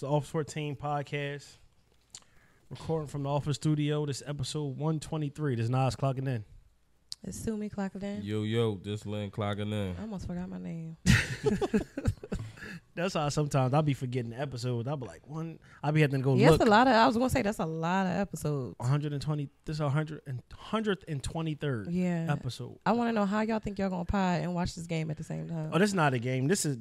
host of the Office 14 Podcast. Recording from the Office Studio. This episode 123. This Nas clocking in. It's Sumi clocking in. Yo, this Lynn clocking in. I almost forgot my name. That's how sometimes I'll be forgetting the episodes. I'll be like, one. I'll be having to go look. That's a lot of, I was going to say, that's a lot of episodes. 120. This is 123rd episode. I want to know how y'all think y'all going to pod and watch this game at the same time. Oh, this is not a game. This is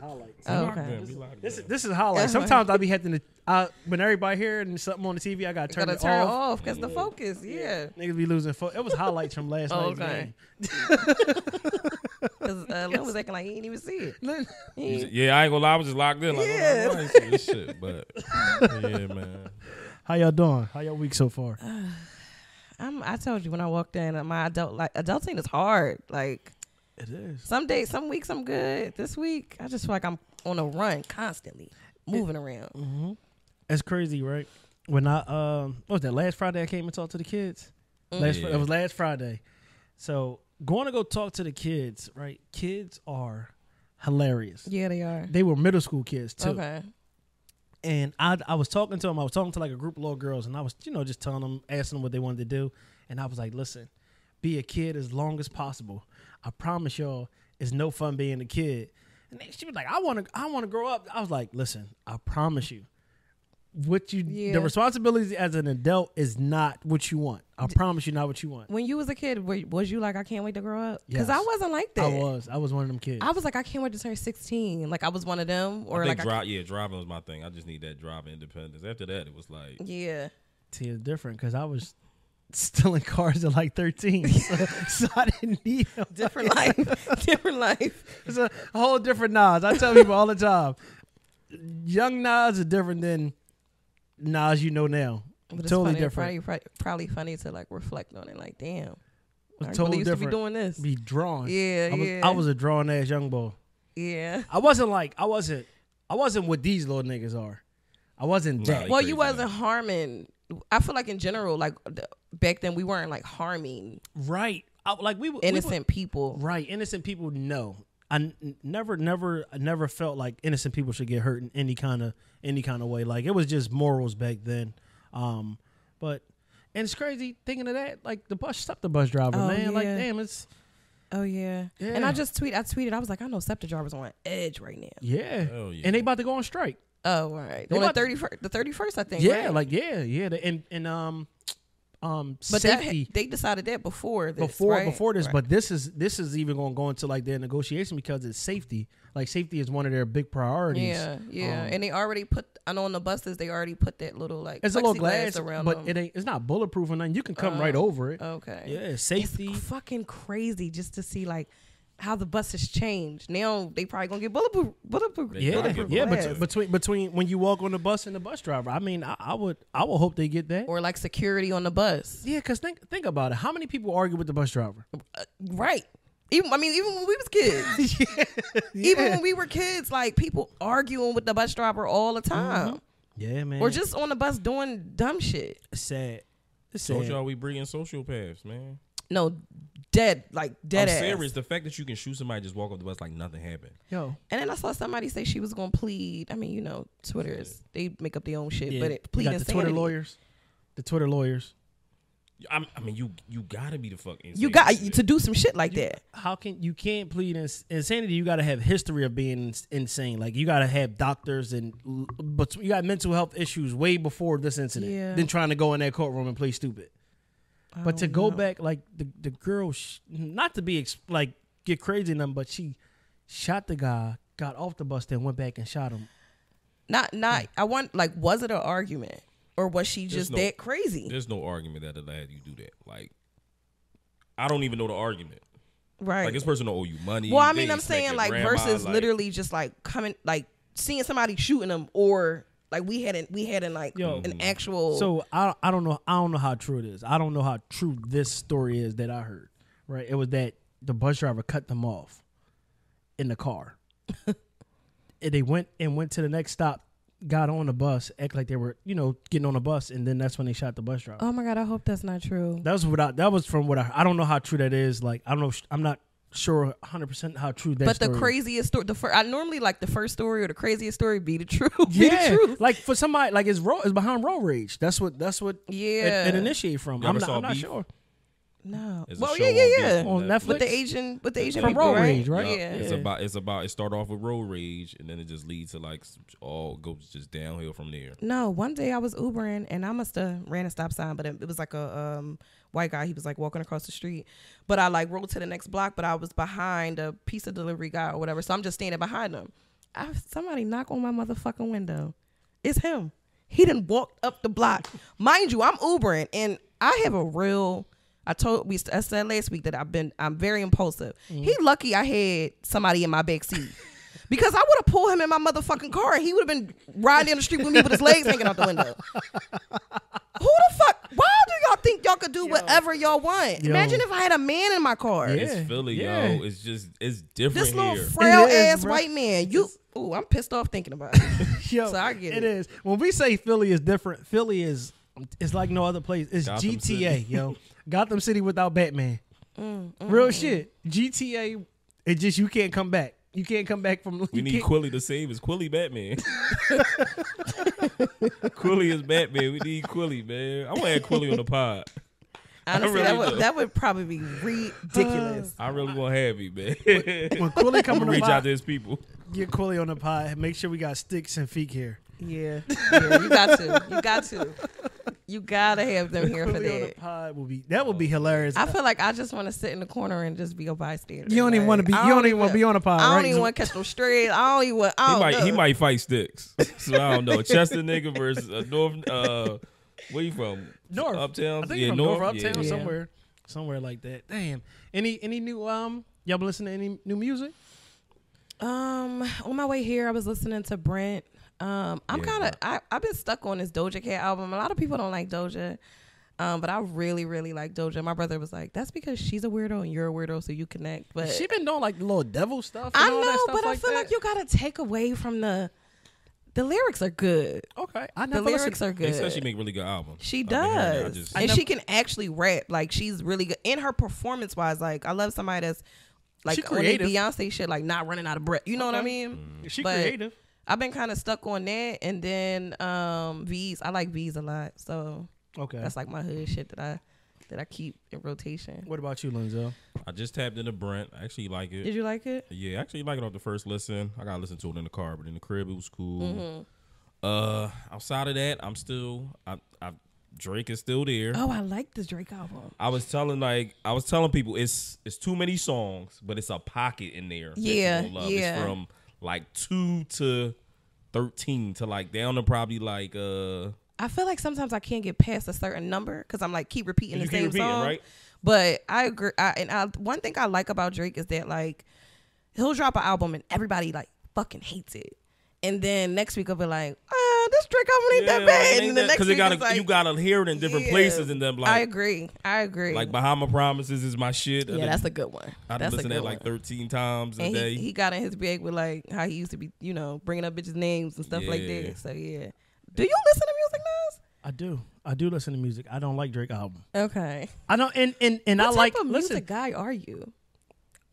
highlights. Oh, okay. This is highlights. Sometimes I'll be having to, when everybody here and something on the TV, I got to turn it off. Because the focus, niggas be losing focus. It was highlights from last night's game. Because Lynn was acting like he didn't even see it. Yeah, I ain't gonna lie, I was just locked in. Like, I ain't see this shit, but yeah, man. How y'all doing? How y'all week so far? I told you when I walked in, my adulting is hard. Like it is. Some days, some weeks I'm good. This week, I just feel like I'm on a run constantly, moving around. Mm-hmm. That's crazy, right? When I what was that last Friday I came and talked to the kids? It was last Friday. So going to go talk to the kids, right? Kids are hilarious. Yeah, they are. They were middle school kids too. Okay. And I was talking to them. I was talking to like a group of little girls, and I was just telling them, asking them what they wanted to do, and I was like, listen, be a kid as long as possible. I promise y'all, it's no fun being a kid. And she was like, I want to grow up. I was like, listen, I promise you, the responsibilities as an adult is not what you want. I promise you, not what you want. When you was a kid, was you like, I can't wait to grow up? Because I wasn't like that. I was one of them kids. I was like, I can't wait to turn 16. Like I was one of them. Or driving was my thing. I just need that driving independence. After that, it was like, see, it's different because I was stealing cars at like 13, so I didn't need them. Different life. It's a whole different Nas. I tell people all the time, young Nas is different than Nas now. But it's totally funny, different. Probably funny to like reflect on it. Like, damn, I totally used to be doing this. Be drawn. Yeah, I was a drawn ass young boy. Yeah, I wasn't what these little niggas are. I wasn't that. Well, you wasn't harming. I feel like in general, like back then, we weren't like harming. Right. We were innocent people. Right. Innocent people. No, I never felt like innocent people should get hurt in any kind of way. Like it was just morals back then. But it's crazy thinking of that, like the bus driver, like damn, it's and I tweeted, I was like, I know SEPTA drivers on edge right now. And they about to go on strike. Oh, right. They on the 31st, I think. Yeah, right? But safety, they decided that before this, right. But this is even going to go into like their negotiation because it's safety. Like safety is one of their big priorities. Yeah, and they already put. I know on the buses they already put that little like it's a little glass around, but them. It's not bulletproof or nothing. You can come right over it. Okay. Yeah, safety. It's fucking crazy just to see like how the buses changed. Now they probably gonna get bulletproof. Yeah. Between when you walk on the bus and the bus driver, I mean, I would hope they get that, or like security on the bus. Yeah, because think about it. How many people argue with the bus driver? Right. Even when we was kids. Even when we were kids, like people arguing with the bus driver all the time. Mm-hmm. Yeah, man. Or just on the bus doing dumb shit. It's sad. Told y'all we bringing sociopaths, man. No. Dead ass. I'm serious. The fact that you can shoot somebody, just walk off the bus like nothing happened. Yo. And then I saw somebody say she was going to plead. I mean, Twitter is, they make up their own shit, but it plead insanity. The Twitter lawyers. You gotta be the fucking. You got to do some shit like that. How can you can't plead insanity? You gotta have history of being insane. Like you gotta have doctors but you got mental health issues way before this incident. Yeah. Then trying to go in that courtroom and play stupid. But to go back, like the girl, not to be get crazy in them, but she shot the guy, got off the bus, then went back and shot him. Was it an argument? Or was she that crazy? There's no argument that allowed you to do that. Like, I don't even know the argument. Right. Like, this person don't owe you money. Well, I mean, I'm saying, like, grandma, versus like, literally just, like, coming, like, seeing somebody shooting them or, like, we hadn't an actual. So, I don't know. I don't know how true it is. I don't know how true this story is that I heard, right? It was that the bus driver cut them off in the car. And they went to the next stop. Got on the bus, act like they were, getting on the bus, and then that's when they shot the bus driver. Oh my God, I hope that's not true. That was from what I don't know how true that is. Like, I don't know. I'm not sure 100% how true that is. But the craziest story, I normally like the first story or the craziest story be the truth. Yeah, the truth. Like for somebody, like it's behind road rage. That's what yeah. it initiates from. I'm not sure. No. Well, yeah. On Netflix. With the Asian from people, road rage, right? Yeah. It's about. It started off with road rage, and then it just leads to like all goes just downhill from there. No, one day I was Ubering, and I must have ran a stop sign, but it was like a white guy. He was like walking across the street, but I like rolled to the next block, but I was behind a pizza delivery guy or whatever, so I'm just standing behind him. Somebody knock on my motherfucking window. It's him. He done walked up the block, mind you. I'm Ubering, and I have a real. I said last week that I'm very impulsive. Mm-hmm. He lucky I had somebody in my back seat because I would have pulled him in my motherfucking car and he would have been riding down the street with me with his legs hanging out the window. Who the fuck? Why do y'all think y'all could do whatever y'all want? Yo. Imagine if I had a man in my car. Yeah. It's Philly, yo. It's just different. This little frail ass white man. Ooh, I'm pissed off thinking about it. Yo, so I get it. It is when we say Philly is different. Philly is. It's like no other place. It's Gotham GTA, City. Yo. Gotham City without Batman. Real shit. GTA, it just, you can't come back. You can't come back from... We need Quilly to save us. Quilly Batman. Quilly is Batman. We need Quilly, man. I want to have Quilly on the pod. Honestly, really that would probably be ridiculous. I really want to have you, man. When Quilly come on the pod... Reach out to his people. Get Quilly on the pod. Make sure we got Sticks and Feek here. Yeah, you got to. You gotta have them here for that. On the pod would be hilarious. I feel like I just want to sit in the corner and just be a bystander. You don't even want to be. You don't even want to be on a pod. I don't even want to catch no strays. I don't even want. He might fight Sticks. So I don't know. Chester nigga versus North. Where you from? North Uptown. I think from North Uptown somewhere like that. Damn. Any new y'all been listening to any new music? On my way here, I was listening to Brent. I've been stuck on this Doja Cat album. A lot of people don't like Doja, but I really, really like Doja. My brother was like, that's because she's a weirdo and you're a weirdo, so you connect. But she been doing like the little devil stuff. And I know, all that stuff, but like I feel that. Like you gotta take away from the lyrics are good. Okay, I know the lyrics are good. They said she make really good albums. She does, she can actually rap. Like she's really good in her performance wise. Like I love somebody that's like she creative. Only Beyonce shit, like not running out of breath. You know what I mean? She creative. I've been kind of stuck on that, and then Veeze. I like Veeze a lot, so that's like my hood shit that I keep in rotation. What about you, Linzel? I just tapped into Brent. I actually like it. Did you like it? Yeah, I actually like it off the first listen. I gotta listen to it in the car, but in the crib it was cool. Mm-hmm. Outside of that, I'm still Drake is still there. Oh, I like the Drake album. I was telling people it's too many songs, but it's a pocket in there. Yeah, love. Yeah. It's from like 2 to 13 to like down to probably like I feel like sometimes I can't get past a certain number because I'm like keep repeating the same song, right? But I agree. One thing I like about Drake is that like he'll drop an album and everybody like fucking hates it, and then next week I'll be like this Drake album ain't that bad, and the next week it's like, you gotta hear it in different places, and then like I agree. Like Bahama Promises is my shit. Yeah, that's a good one. I listened to that like 13 times a day. He got in his bag with like how he used to be, you know, bringing up bitches' names and stuff like that. So yeah, do you listen to music, Nas? I do listen to music. I don't like Drake album. Okay. I don't. And I like. What type of music guy are you?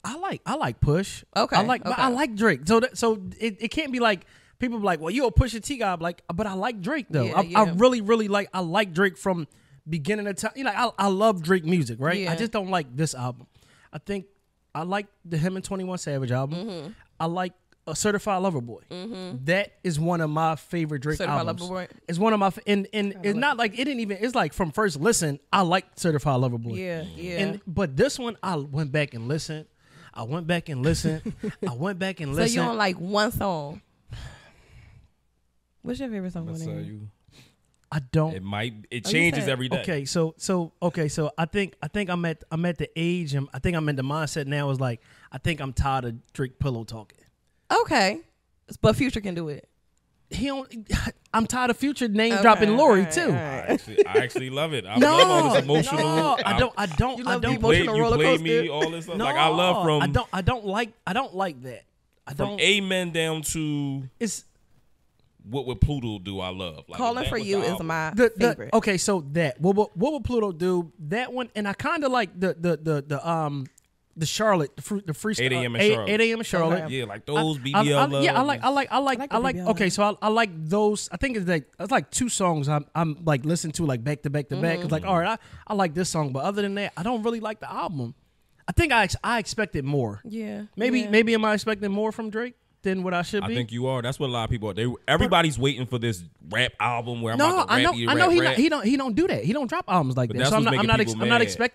I like Push. Okay. I like Drake. So it can't be like. People be like, well, you a Pusha T guy. I'm like, but I like Drake though. I really, really like. I like Drake from beginning to time. You know, I love Drake music, right? Yeah. I just don't like this album. I think I like the him and 21 Savage album. Mm-hmm. I like a Certified Lover Boy. Mm-hmm. That is one of my favorite Drake albums. Certified Lover Boy. It's one of my and it's not like it didn't even. It's like from first listen, I like Certified Lover Boy. Yeah, yeah. But this one, I went back and listened. I went back and listened. I went back and listened. So you don't like one song. What's your favorite song? I don't. It changes every day. Okay, so I think I'm at the age, and I think I'm in the mindset now. Is like I think I'm tired of Drake pillow talking. Okay, but Future can do it. I'm tired of Future name dropping Lori too. I actually love it. I love all this emotional. I don't. You love emotional roller coaster. You play me all this stuff. No, like I love from. I don't like that. I don't. From Amen down to it's. What would Pluto do? I love like, Calling for You is my favorite. Okay, so that what would Pluto do? That one, and I kind of like the the Charlotte, the freestyle. 8 a.m. in Charlotte. 8 a.m. in Charlotte. Okay. Yeah, like those BBL. I like. Okay, so I like those. I think it's like two songs I'm like listening to like back to back to back. It's like, all right, I like this song, but other than that, I don't really like the album. I think I expected more. Yeah. Maybe am I expecting more from Drake than what I should be? I think you are. That's what a lot of people are. Everybody's waiting for this rap album where I know he don't do that. He don't drop albums like that. So I'm not expecting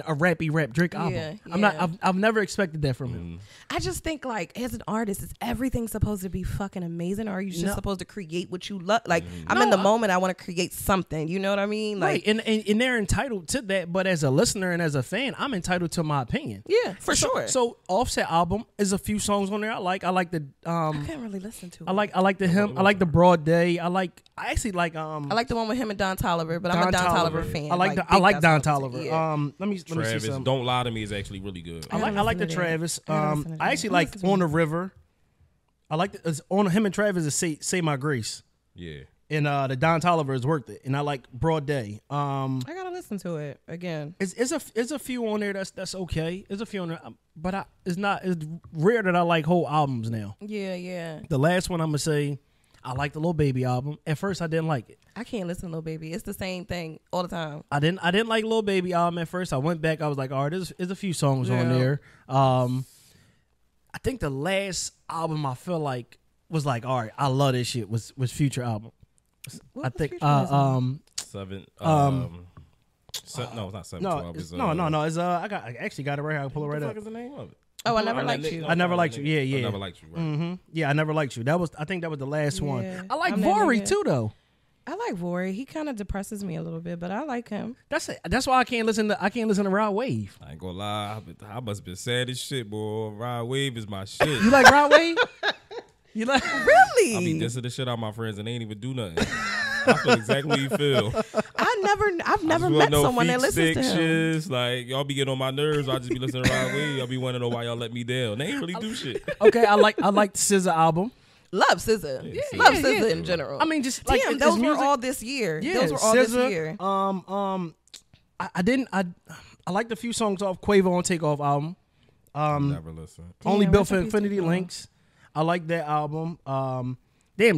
a rappy rap Drake album. Yeah, yeah. I've never expected that from him. I just think like as an artist, is everything supposed to be fucking amazing, or are you just supposed to create what you love? Like I'm in the moment, I want to create something. You know what I mean? Like, right. And they're entitled to that, but as a listener and as a fan, I'm entitled to my opinion. Yeah, for sure. So Offset album is a few songs on there I like the I can't really listen to it. I like the Broad Day. I like the one with him and Don Toliver, but I'm a Don Toliver fan. I like Don Toliver. Yeah. Let me see something. Don't Lie to Me is actually really good. I like the Travis. I actually like On the River. I like on him and Travis is Say My Grace. Yeah. And the Don Toliver is Worth It, and I like Broad Day. I gotta listen to it again. It's a few on there that's okay. It's a few on there, but it's rare that I like whole albums now. Yeah, yeah. The last one I'm gonna say, I like the Lil Baby album. At first, I didn't like it. I can't listen to Lil Baby. It's the same thing all the time. I didn't like Lil Baby album at first. I went back. I was like, all right, there's a few songs on there. I think the last album I feel like was like, all right, I love this shit. Was Future album. I actually got it right here. I'll pull it right up. What the fuck is the name of it? Oh, I never liked you. Yeah, yeah. I never liked you. Right? Mm-hmm. Yeah, I never liked you. I think that was the last one. I like Vori too, though. I like Vori. He kind of depresses me a little bit, but I like him. That's why I can't listen to Rod Wave. I ain't gonna lie. I must have been sad as shit, boy. Rod Wave is my shit. You like Rod Wave? You like, really? I mean, this is the shit out of my friends, and they ain't even do nothing. I feel exactly what you feel. I've never met someone that listens to him. Like, y'all be getting on my nerves. I just be listening to Rod Wave. Y'all be wanting to know why y'all let me down. They ain't really do shit. Okay, I like the SZA album. Love SZA. Yeah, love SZA in general. I mean, just like damn, those were all this year. Yeah, those were all SZA, this year. I like the few songs off Quavo on Takeoff album. Never listen. Only Built for Infinity Links. I like that album. Damn,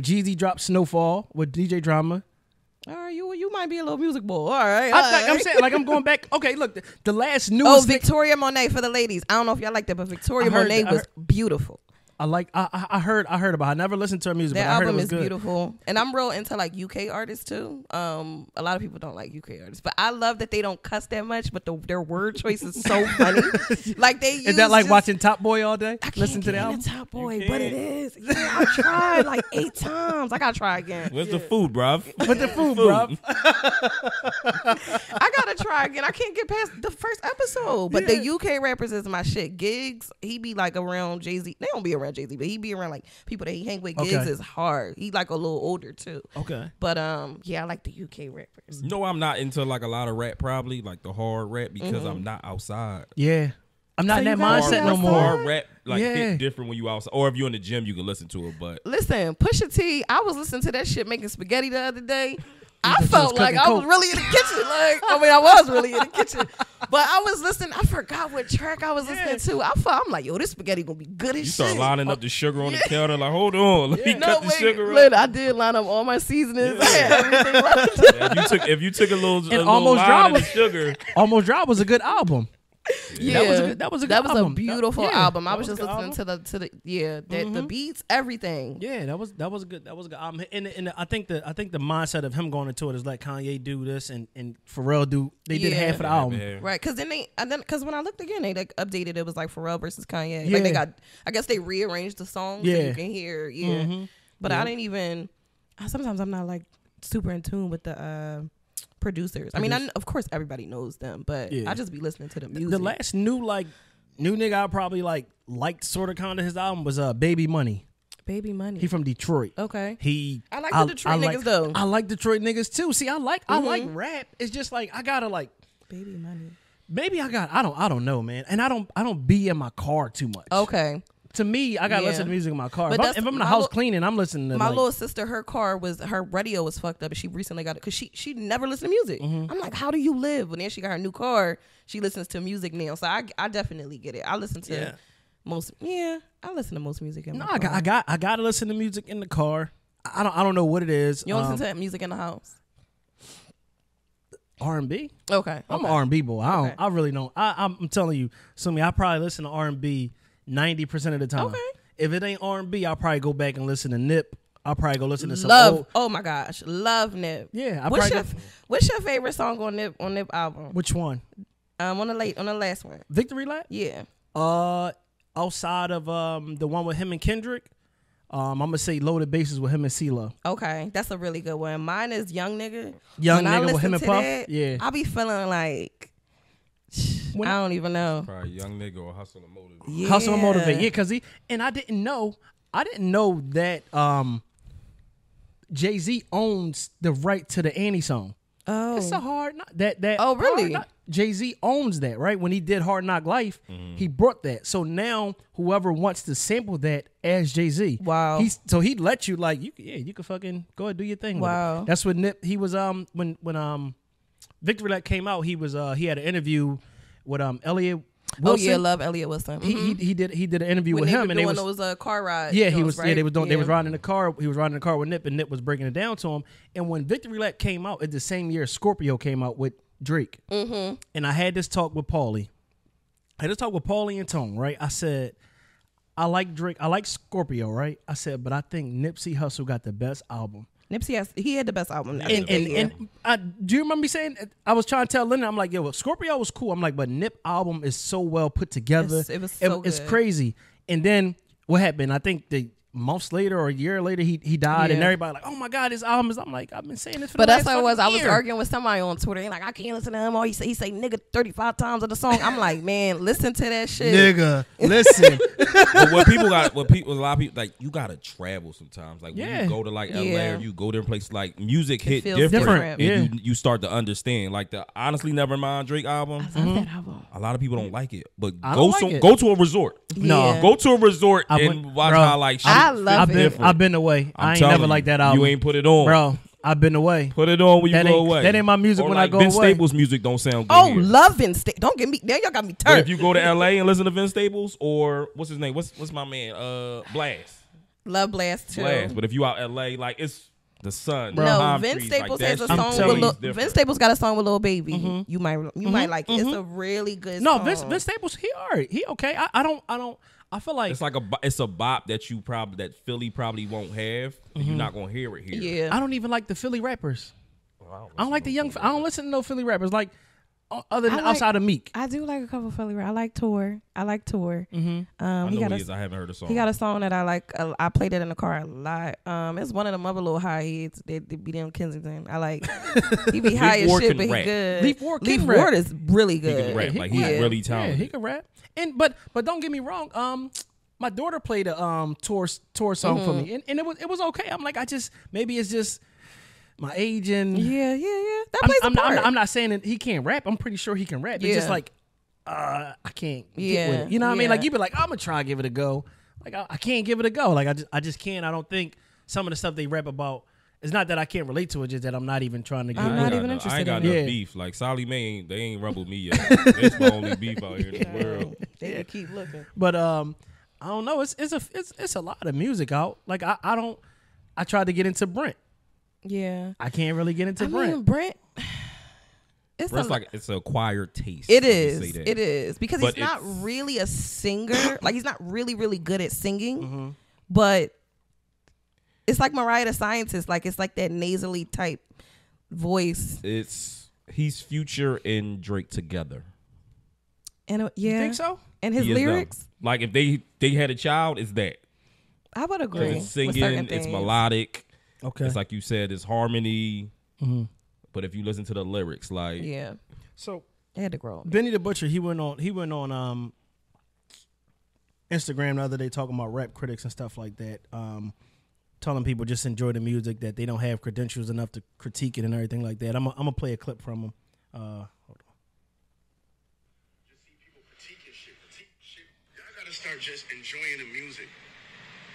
Jeezy dropped Snowfall with DJ Drama. All right, you might be a little music boy. All right. I'm saying, like, I'm going back. Okay, look, the last newest. Oh, Victoria Monet for the ladies. I don't know if y'all like that, but Victoria Monet was beautiful. I heard about her. I never listened to her music, but I heard it was good. That album is beautiful. And I'm real into, like, UK artists, too. A lot of people don't like UK artists. But I love that they don't cuss that much, but their word choice is so funny. Like, they use Is that like just watching Top Boy all day? Listen to the album? Top Boy, but it is. Yeah, I tried, like, 8 times. I got to try again. Where's the food, bruv? Where's the food, bruv? I got to try again. I can't get past the first episode. But the UK rappers is my shit. Giggs, he be, like, around Jay-Z. They don't be around Jay-Z, but he be around like people that he hang with. Giggs is hard. He like a little older too. Okay. But I like the UK rappers. No, I'm not into like a lot of rap, probably like the hard rap, because I'm not outside. Yeah. I'm not in that mindset no more. Hard rap like hit different when you outside, or if you're in the gym you can listen to it. But listen, Pusha T, I was listening to that shit making spaghetti the other day. I felt like I was really in the kitchen. Like, I mean, I was really in the kitchen. But I was listening. I forgot what track I was listening to. I'm like, yo, this spaghetti going to be good as shit. You start lining up the sugar on the counter. Like, hold on. Let me cut the sugar up. I did line up all my seasonings. Yeah. I had everything lined up. If you took a little line of the sugar. Almost Dry was a good album. Yeah, that was a beautiful album. I was just listening to the beats, everything. Yeah, that was good. And I think the mindset of him going into it is like Kanye do this and Pharrell do they did half of the album, right? Because then when I looked again, they like updated it was like Pharrell versus Kanye. Yeah. Like they got, I guess they rearranged the songs so you can hear. Yeah, but I didn't even. Sometimes I'm not like super in tune with the producers. I mean, of course everybody knows them, but I just be listening to the music. The last new nigga I probably liked sort of kind of his album was Baby Money. Baby Money. He from Detroit. Okay. I like the Detroit niggas though. I like Detroit niggas too. See, I like rap. It's just like I gotta like Baby Money. Maybe I don't know, man. And I don't be in my car too much. Okay. to me, I gotta listen to music in my car. If I'm in the house cleaning, I'm listening to my little sister. Her car was, her radio was fucked up, and she recently got it because she never listened to music. Mm-hmm. I'm like, how do you live? And then she got her new car. She listens to music now, so I definitely get it. I listen to most. Yeah, I listen to most music in my car. I gotta listen to music in the car. I don't know what it is. You don't listen to music in the house? R&B. Okay, I'm an R&B boy. I really don't. I'm telling you, Sumi, I probably listen to R&B 90% of the time. Okay. If it ain't R&B, I'll probably go back and listen to Nip. I'll probably go listen to some old. Oh my gosh, love Nip. Yeah. What's your favorite song on Nip album? Which one? On the last one. Victory Lap. Yeah. Outside of the one with him and Kendrick, I'm gonna say Loaded Bases with him and CeeLo. Okay, that's a really good one. Mine is Young Nigga. Young Nigga with him and Puff. Yeah. I be feeling like. I don't even know. Probably Young Nigga or Hustle and Motivate. Yeah. Hustle and Motivate. Yeah, because I didn't know that Jay-Z owns the right to the Annie song. Oh, it's a hard knock. That. Oh, really? Jay-Z owns that, right? When he did Hard Knock Life, he brought that. So now whoever wants to sample that as Jay-Z. Wow. So he'd let you you can fucking go ahead and do your thing. Wow. With it. That's what Nip. He was when Victory Lap came out, he was he had an interview with Elliot Wilson. Oh yeah, love Elliot Wilson. He did an interview with him, and it was a car ride. Yeah, he was. Right? Yeah, they was riding in the car. He was riding in the car with Nip, and Nip was breaking it down to him. And when Victory Lap came out, it's the same year Scorpio came out with Drake. Mm-hmm. And I had this talk with Paulie. I had this talk with Paulie and Tone. Right? I said, I like Drake. I like Scorpio. Right? I said, but I think Nipsey Hussle got the best album. He had the best album. Do you remember me saying, I was trying to tell Lennon, I'm like, yo, well, Scorpio was cool. I'm like, but Nip album is so well put together. It's crazy. And then what happened? I think months later or a year later, he died, and everybody like, oh my God, his album is. I'm like, I've been saying this for. But the that's last how it was. Year. I was arguing with somebody on Twitter. They're like, I can't listen to him. All he say nigga 35 times on the song. I'm like, man, listen to that shit. Nigga, listen. But a lot of people like, you gotta travel sometimes. Like when you go to like LA or you go different places, like music hit different. And you start to understand. Like the Honestly Nevermind Drake album. I love that album. A lot of people don't like it, but go to a resort. No, go to a resort and watch how like. I love it. I've been away. I ain't never liked that album. You ain't put it on. Bro, I've been away. Put it on when you go away. That ain't my music when I go away. Vince Staples music don't sound good. Oh, love Vince Staples. Don't get me. Now y'all got me turned. But if you go to LA and listen to Vince Staples or what's his name? What's my man? Blast. Love Blast too. Blast. But if you out LA, like it's the sun. Bro. No, Vince Staples has a song with Vince Staples got a song with Lil Baby. Mm-hmm. You might like it. It's a really good song. No, Vince Staples, he alright. He okay. I feel like it's like it's a bop that you probably that Philly probably won't have. And you're not gonna hear it here. Yeah, I don't even like the Philly rappers. Well, I don't listen to no Philly rappers like outside of Meek. I do like a couple of Philly rappers. I like Tour. I haven't heard a song. He got a song that I like. I played it in the car a lot. It's one of them other little high heads. They be down Kensington. I like. He be high as shit, but he good. Leaf Ward is really good. He can rap. Like he's really talented. Yeah, he can rap. And but don't get me wrong. My daughter played a tour song for me, and it was okay. I'm like, maybe it's just my age and yeah. That plays a part. I'm not saying that he can't rap. I'm pretty sure he can rap. Yeah. It's just like I can't get with it. You know what I mean? Like you be like, I'm gonna try and give it a go. Like I can't give it a go. Like I just can't. I don't think some of the stuff they rap about. It's not that I can't relate to it, just that I'm not even trying to get it. I ain't got no beef. Like, Solly May, they ain't rumbled me yet. That's my only beef out here in the world. They keep looking. But I don't know. It's a lot of music out. Like, I tried to get into Brent. Yeah. I can't really get into Brent. I mean, Brent... It's an acquired taste. It is. Because he's not really a singer. Like, he's not really, really good at singing. Mm-hmm. But... It's like Mariah the Scientist. Like it's like that nasally type voice. He's Future and Drake together. And yeah, you think so? And his lyrics, like if they had a child, it's that. I would agree. It's singing. It's melodic. Okay. It's like you said. It's harmony. Mm-hmm. But if you listen to the lyrics, like so they had to grow. Benny the Butcher. He went on Instagram the other day talking about rap critics and stuff like that. Telling people just enjoy the music, that they don't have credentials enough to critique it and everything like that. I'm gonna play a clip from him. Hold on. Just see people critique shit. Y'all gotta to start just enjoying the music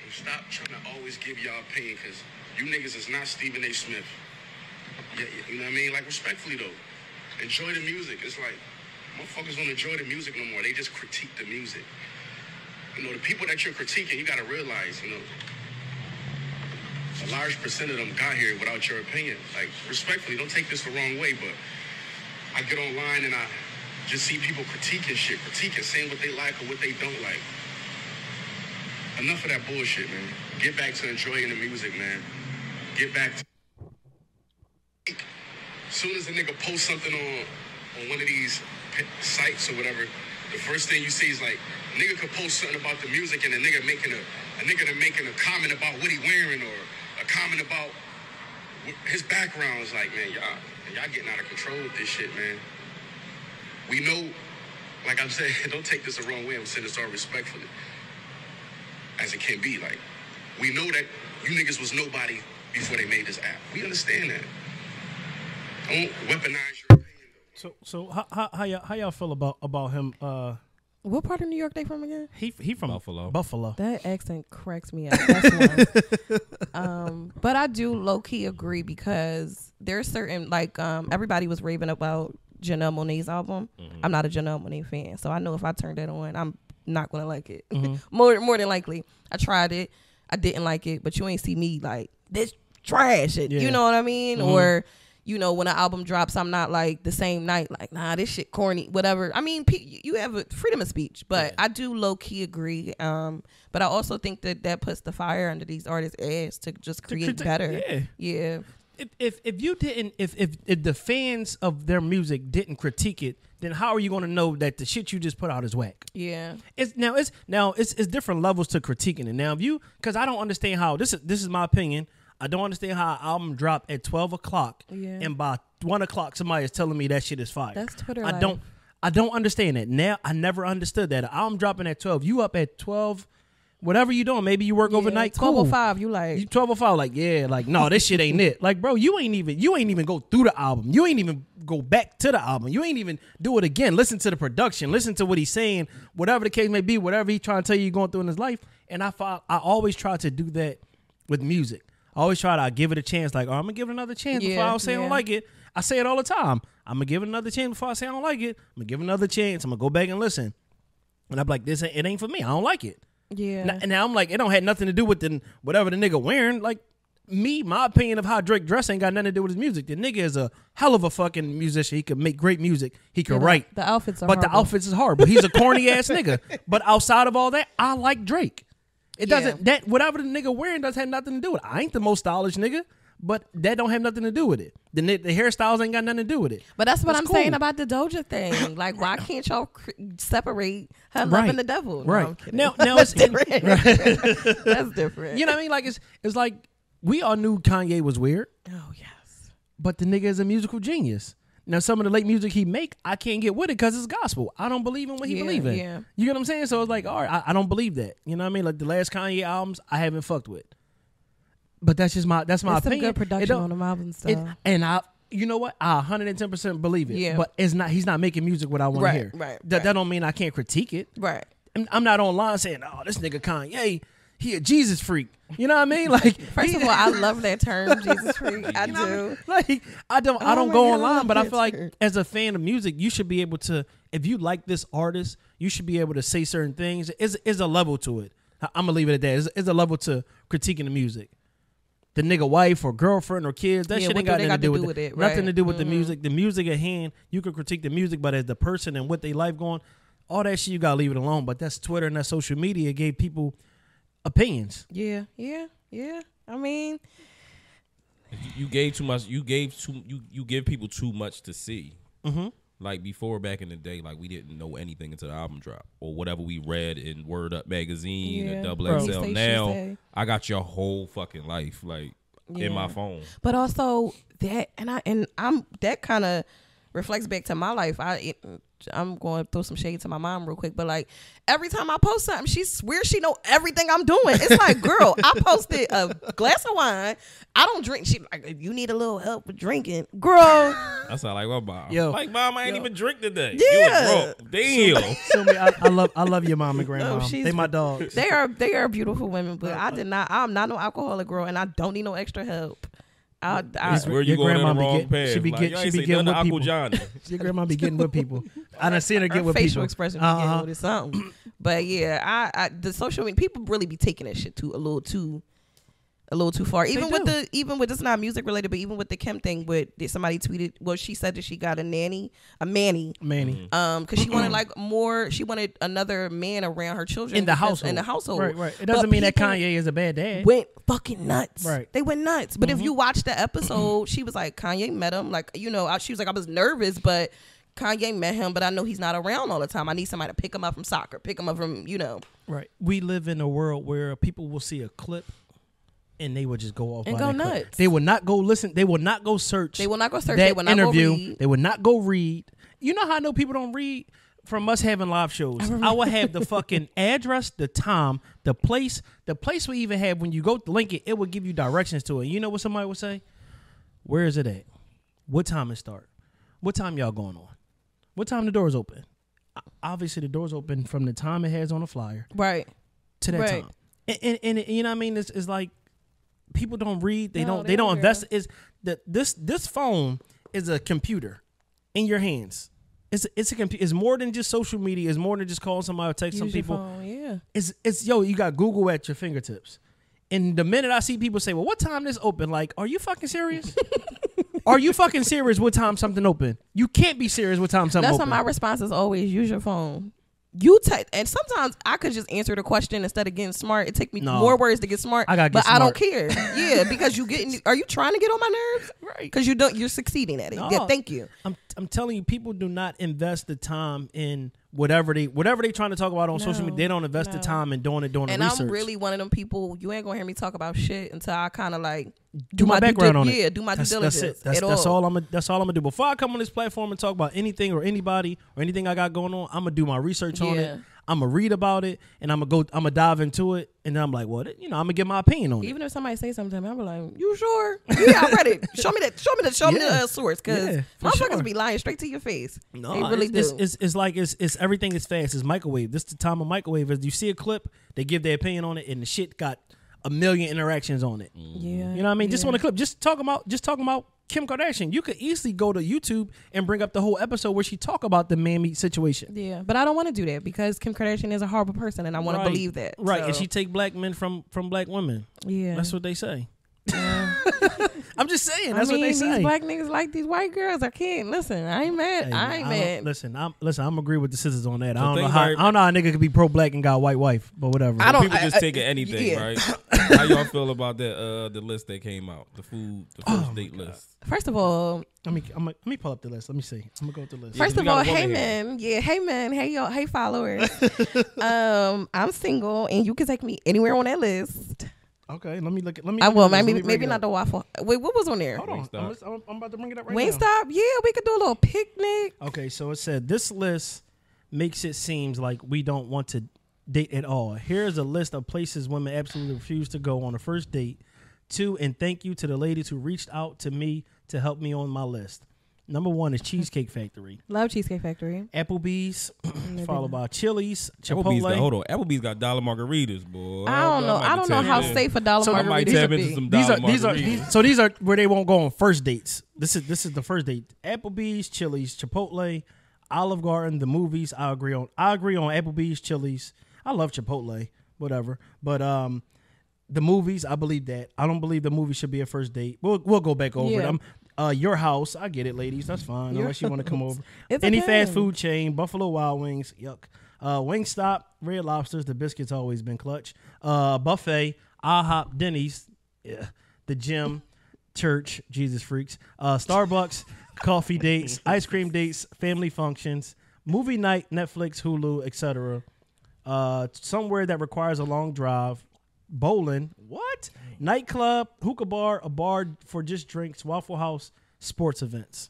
and stop trying to always give y'all pain, because you niggas is not Stephen A. Smith. Yeah, you know what I mean? Like, respectfully, though, enjoy the music. It's like, motherfuckers don't enjoy the music no more. They just critique the music. You know, the people that you're critiquing, you got to realize, you know, a large percent of them got here without your opinion. Like, respectfully, don't take this the wrong way, but I get online and I just see people critiquing shit, saying what they like or what they don't like. Enough of that bullshit, man. Get back to enjoying the music, man. Get back to... As soon as a nigga posts something on one of these sites or whatever, the first thing you see is like, nigga could post something about the music and a nigga making a comment about what he wearing or a comment about his background. Is like, man, y'all getting out of control with this shit, man. We know, like I'm saying, don't take this the wrong way. I'm saying this all respectfully as it can be. Like, we know that you niggas was nobody before they made this app. We understand that. Don't weaponize your opinion. So how y'all feel about him? What part of New York they from again? He from Buffalo. That accent cracks me up. That's one. But I do low key agree, because there's certain, like, everybody was raving about Janelle Monáe's album. Mm-hmm. I'm not a Janelle Monáe fan, so I know if I turn that on, I'm not gonna like it. Mm-hmm. more than likely. I tried it, I didn't like it, but you ain't see me like this trash it. Yeah. You know what I mean? Mm-hmm. Or, you know, when an album drops, I'm not like the same night, like, nah, this shit corny, whatever. I mean, you have a freedom of speech, but yeah. I do low-key agree. But I also think that puts the fire under these artists' ass to just create better. Yeah. Yeah. If you didn't, if the fans of their music didn't critique it, then how are you going to know that the shit you just put out is whack? Yeah. It's different levels to critiquing it. Now, because I don't understand how, this is my opinion, I don't understand how an album dropped at 12 o'clock, yeah, and by 1 o'clock somebody is telling me that shit is fire. That's Twitter life. I don't understand that. Now, I never understood that. An album dropping at 12. You up at 12, whatever you doing. Maybe you work overnight. 12:05, cool. You 12:05, like, yeah, like, no, this shit ain't it. Like, bro, you ain't even go through the album. You ain't even go back to the album. You ain't even do it again. Listen to the production. Listen to what he's saying. Whatever the case may be, whatever he's trying to tell you going through in his life. And I always try to do that with music. I always try to give it a chance. Like, oh, I'm going to give it another chance before I'll say I don't like it. I say it all the time. I'm going to give it another chance before I say I don't like it. I'm going to give it another chance. I'm going to go back and listen. And I'm like, it ain't for me. I don't like it. Yeah. Now I'm like, it don't have nothing to do with whatever the nigga wearing. Like, my opinion of how Drake dressed ain't got nothing to do with his music. The nigga is a hell of a fucking musician. He can make great music. He can write. The outfits are horrible. The outfits is horrible. He's a corny ass nigga. But outside of all that, I like Drake. It doesn't, that whatever the nigga wearing doesn't have nothing to do with it. I ain't the most stylish nigga, but that don't have nothing to do with it. The hairstyles ain't got nothing to do with it. But that's what I'm saying about the Doja thing. Like, why can't y'all separate her love and the devil? No, right. Now it's different. That's different. You know what I mean? Like, it's like, we all knew Kanye was weird. Oh, yes. But the nigga is a musical genius. Now, some of the late music he make, I can't get with it because it's gospel. I don't believe in what he believe in. Yeah. You get what I'm saying? So it's like, all right, I don't believe that. You know what I mean? Like, the last Kanye albums, I haven't fucked with. But that's just my opinion. Some good production on them albums, though. You know what? I 110% believe it. Yeah. But he's not making music what I want to hear. Right, that don't mean I can't critique it. Right. I'm not online saying, oh, this nigga Kanye, he a Jesus freak. You know what I mean? Like, first of all, I love that term, Jesus freak. I do. Like, I don't go online, but I feel like as a fan of music, you should be able to, if you like this artist, you should be able to say certain things. It's a level to it. I'm gonna leave it at that. It's a level to critiquing the music. The nigga wife or girlfriend or kids, that shit ain't got nothing to do with it. Right? Nothing to do with the music. The music at hand, you can critique the music, but as the person and what they life going, all that shit you gotta leave it alone. But that's Twitter and that social media gave people opinions. Yeah. I mean, you gave too much. You give people too much to see. Mm-hmm. Like, before, back in the day, like, we didn't know anything until the album dropped or whatever we read in Word Up magazine or XXL. Now I got your whole fucking life, like, in my phone. But also that, and I'm that kind of reflects back to my life. I'm going to throw some shade to my mom real quick, but like every time I post something, she swears she know everything I'm doing. It's like, girl, I posted a glass of wine. I don't drink. She like, you need a little help with drinking, girl. That's not like my mom. Yo, like, mom, I ain't even drink today. Yeah, you a damn. I love your mom and grandma. No, they my dogs. They are beautiful women, but I'm not no alcoholic girl, and I don't need no extra help. It's where you going on the wrong path. She be getting with people. Your grandma be getting with people. I done seen her get with people. Facial expression be getting something. But yeah, the social media people really be taking that shit a little too far. Even with it's not music related, but even with the Kim thing, somebody tweeted. Well, she said that she got a manny, because she wanted she wanted another man around her children in the household. Right. It doesn't mean that Kanye is a bad dad. Went fucking nuts. Right. They went nuts. But if you watch the episode, she was like, Kanye met him. Like, you know, she was like, I was nervous, but Kanye met him. But I know he's not around all the time. I need somebody to pick him up from soccer, pick him up from, you know. Right. We live in a world where people will see a clip and they would just go off and go nuts. Clip. They would not go listen. They would not go search. They will not go search. They would not interview. Go read. They would not go read. You know how I know people don't read? From us having live shows. I would have the fucking address, the time, the place. The place we even have when you go to link it, it would give you directions to it. You know what somebody would say? Where is it at? What time it start? What time y'all going on? What time the doors open? Obviously, the doors open from the time it has on the flyer. Right. To that time. And you know what I mean? It's like, people don't read. They don't invest. Is that this phone is a computer in your hands? It's a computer. It's more than just social media. It's more than just calling somebody or text some people. Phone, yeah. It's yo. You got Google at your fingertips. And the minute I see people say, "Well, what time this open?" Like, are you fucking serious? Are you fucking serious? What time something open? You can't be serious. What time something? That's open. That's why my response is always use your phone. You take, and sometimes I could just answer the question instead of getting smart. It take me more words to get smart. I don't care. Yeah, because you getting. Are you trying to get on my nerves? Right. Because you don't. You're succeeding at it. No. Yeah, thank you. I'm telling you, people do not invest the time in whatever they trying to talk about on social media. They don't invest the time in doing the research. And I'm really one of them people. You ain't gonna hear me talk about shit until I kind of like do my background on it. Yeah, do my due diligence. That's all I'm gonna do. Before I come on this platform and talk about anything or anybody or anything I got going on, I'm gonna do my research on it. I'm gonna read about it, and I'm gonna dive into it, and then I'm like, well, you know, I'm gonna get my opinion on it. Even if somebody say something, I'm like, you sure? Yeah, I read it. Show me the source, because motherfuckers be lying straight to your face. No, they really do. It's like it's everything is fast. It's microwave. This is the time of microwave. Is you see a clip, they give their opinion on it, and the shit got a million interactions on it. Yeah, you know what I mean? Yeah. Just on a clip, just talking about Kim Kardashian. You could easily go to YouTube and bring up the whole episode where she talk about the mammy situation. Yeah, but I don't want to do that because Kim Kardashian is a horrible person, and I want to believe that. Right, so. And she take black men from black women. Yeah, that's what they say. Yeah. I'm just saying that's what they say. These black niggas like these white girls. I can't listen. I ain't mad. Hey, I ain't mad. I'm agree with the sisters on that. I don't know how a nigga could be pro black and got a white wife, but whatever. People just taking anything, right? How y'all feel about that? The list that came out, the first date list. First of all, let me pull up the list. Let me see. I'm gonna go through the list. First of all, hey man, hey y'all, hey followers. I'm single, and you can take me anywhere on that list. Okay, let me look at. Maybe not the waffle. Wait, what was on there? Hold on, I'm about to bring it up right now. Wingstop, yeah, we could do a little picnic. Okay, so it said this list makes it seems like we don't want to date at all. Here's a list of places women absolutely refuse to go on a first date. 2, and thank you to the ladies who reached out to me to help me on my list. Number 1 is Cheesecake Factory. Love Cheesecake Factory. Applebee's, followed by Chili's, Chipotle. Applebee's got dollar margaritas, boy. I don't know how safe a dollar margarita be. These are where they won't go on first dates. This is the first date. Applebee's, Chili's, Chipotle, Olive Garden, the movies. I agree on Applebee's, Chili's. I love Chipotle, whatever. But the movies, I believe that. I don't believe the movie should be a first date. We'll go back over them. Your house, I get it, ladies. That's fine. Unless you want to come over. Any fast food chain, Buffalo Wild Wings, yuck. Wingstop, Red Lobsters, the biscuits always been clutch. Buffet, IHOP, Denny's, the gym, church, Jesus freaks. Starbucks, coffee dates, ice cream dates, family functions, movie night, Netflix, Hulu, etc. Somewhere that requires a long drive. Bowling, what? Nightclub, hookah bar, a bar for just drinks, Waffle House, sports events.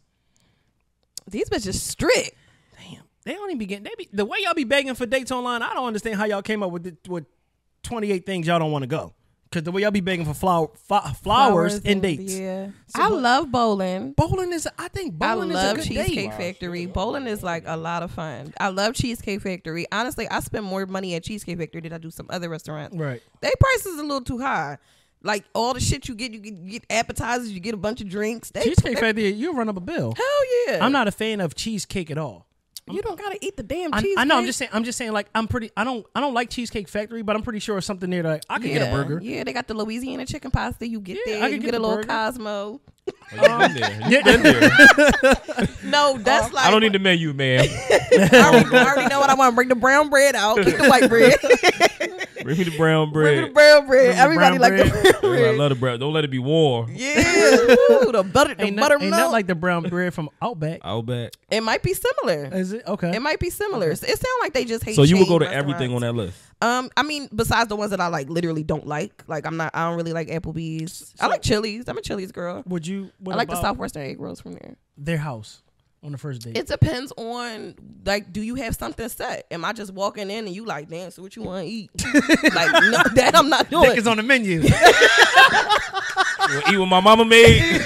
These bitches strict. Damn. They don't even be getting, the way y'all be begging for dates online, I don't understand how y'all came up with 28 things y'all don't want to go. Because the way y'all be begging for flowers and dates. Yeah. So I love bowling. Bowling is a good date. I love Cheesecake Factory. Bowling is like a lot of fun. I love Cheesecake Factory. Honestly, I spend more money at Cheesecake Factory than I do some other restaurants. Right. They price is a little too high. Like, all the shit you get appetizers, you get a bunch of drinks. Cheesecake Factory, you'll run up a bill. Hell yeah. I'm not a fan of cheesecake at all. You don't gotta eat the damn cheesecake. I know. I'm just saying. Like, I don't like Cheesecake Factory, but I'm pretty sure it's something there that I could get a burger. Yeah, they got the Louisiana chicken pasta. You get there. I could get a little burger. Cosmo. No, that's like, I don't need the menu, man. I already know what I want. Bring the brown bread out. Keep the white bread. Bring me the brown bread. Everybody like the brown bread. I love the bread. Don't let it be warm. Yeah. Ooh, the buttermilk. Ain't not like the brown bread from Outback. It might be similar. Is it? Okay. It might be similar. Okay. So it sounds like they just hate. So you would go to everything on that list? I mean, besides the ones that I like literally don't like. Like, I don't really like Applebee's. So I like Chili's. I'm a Chili's girl. Would you? I like the Southwestern egg rolls from there. Their house. On the first date, it depends on, like, do you have something set? Am I just walking in and you like, damn, so what you want to eat? Like, no, that I'm not doing. Dick is on the menu. Eat what my mama made.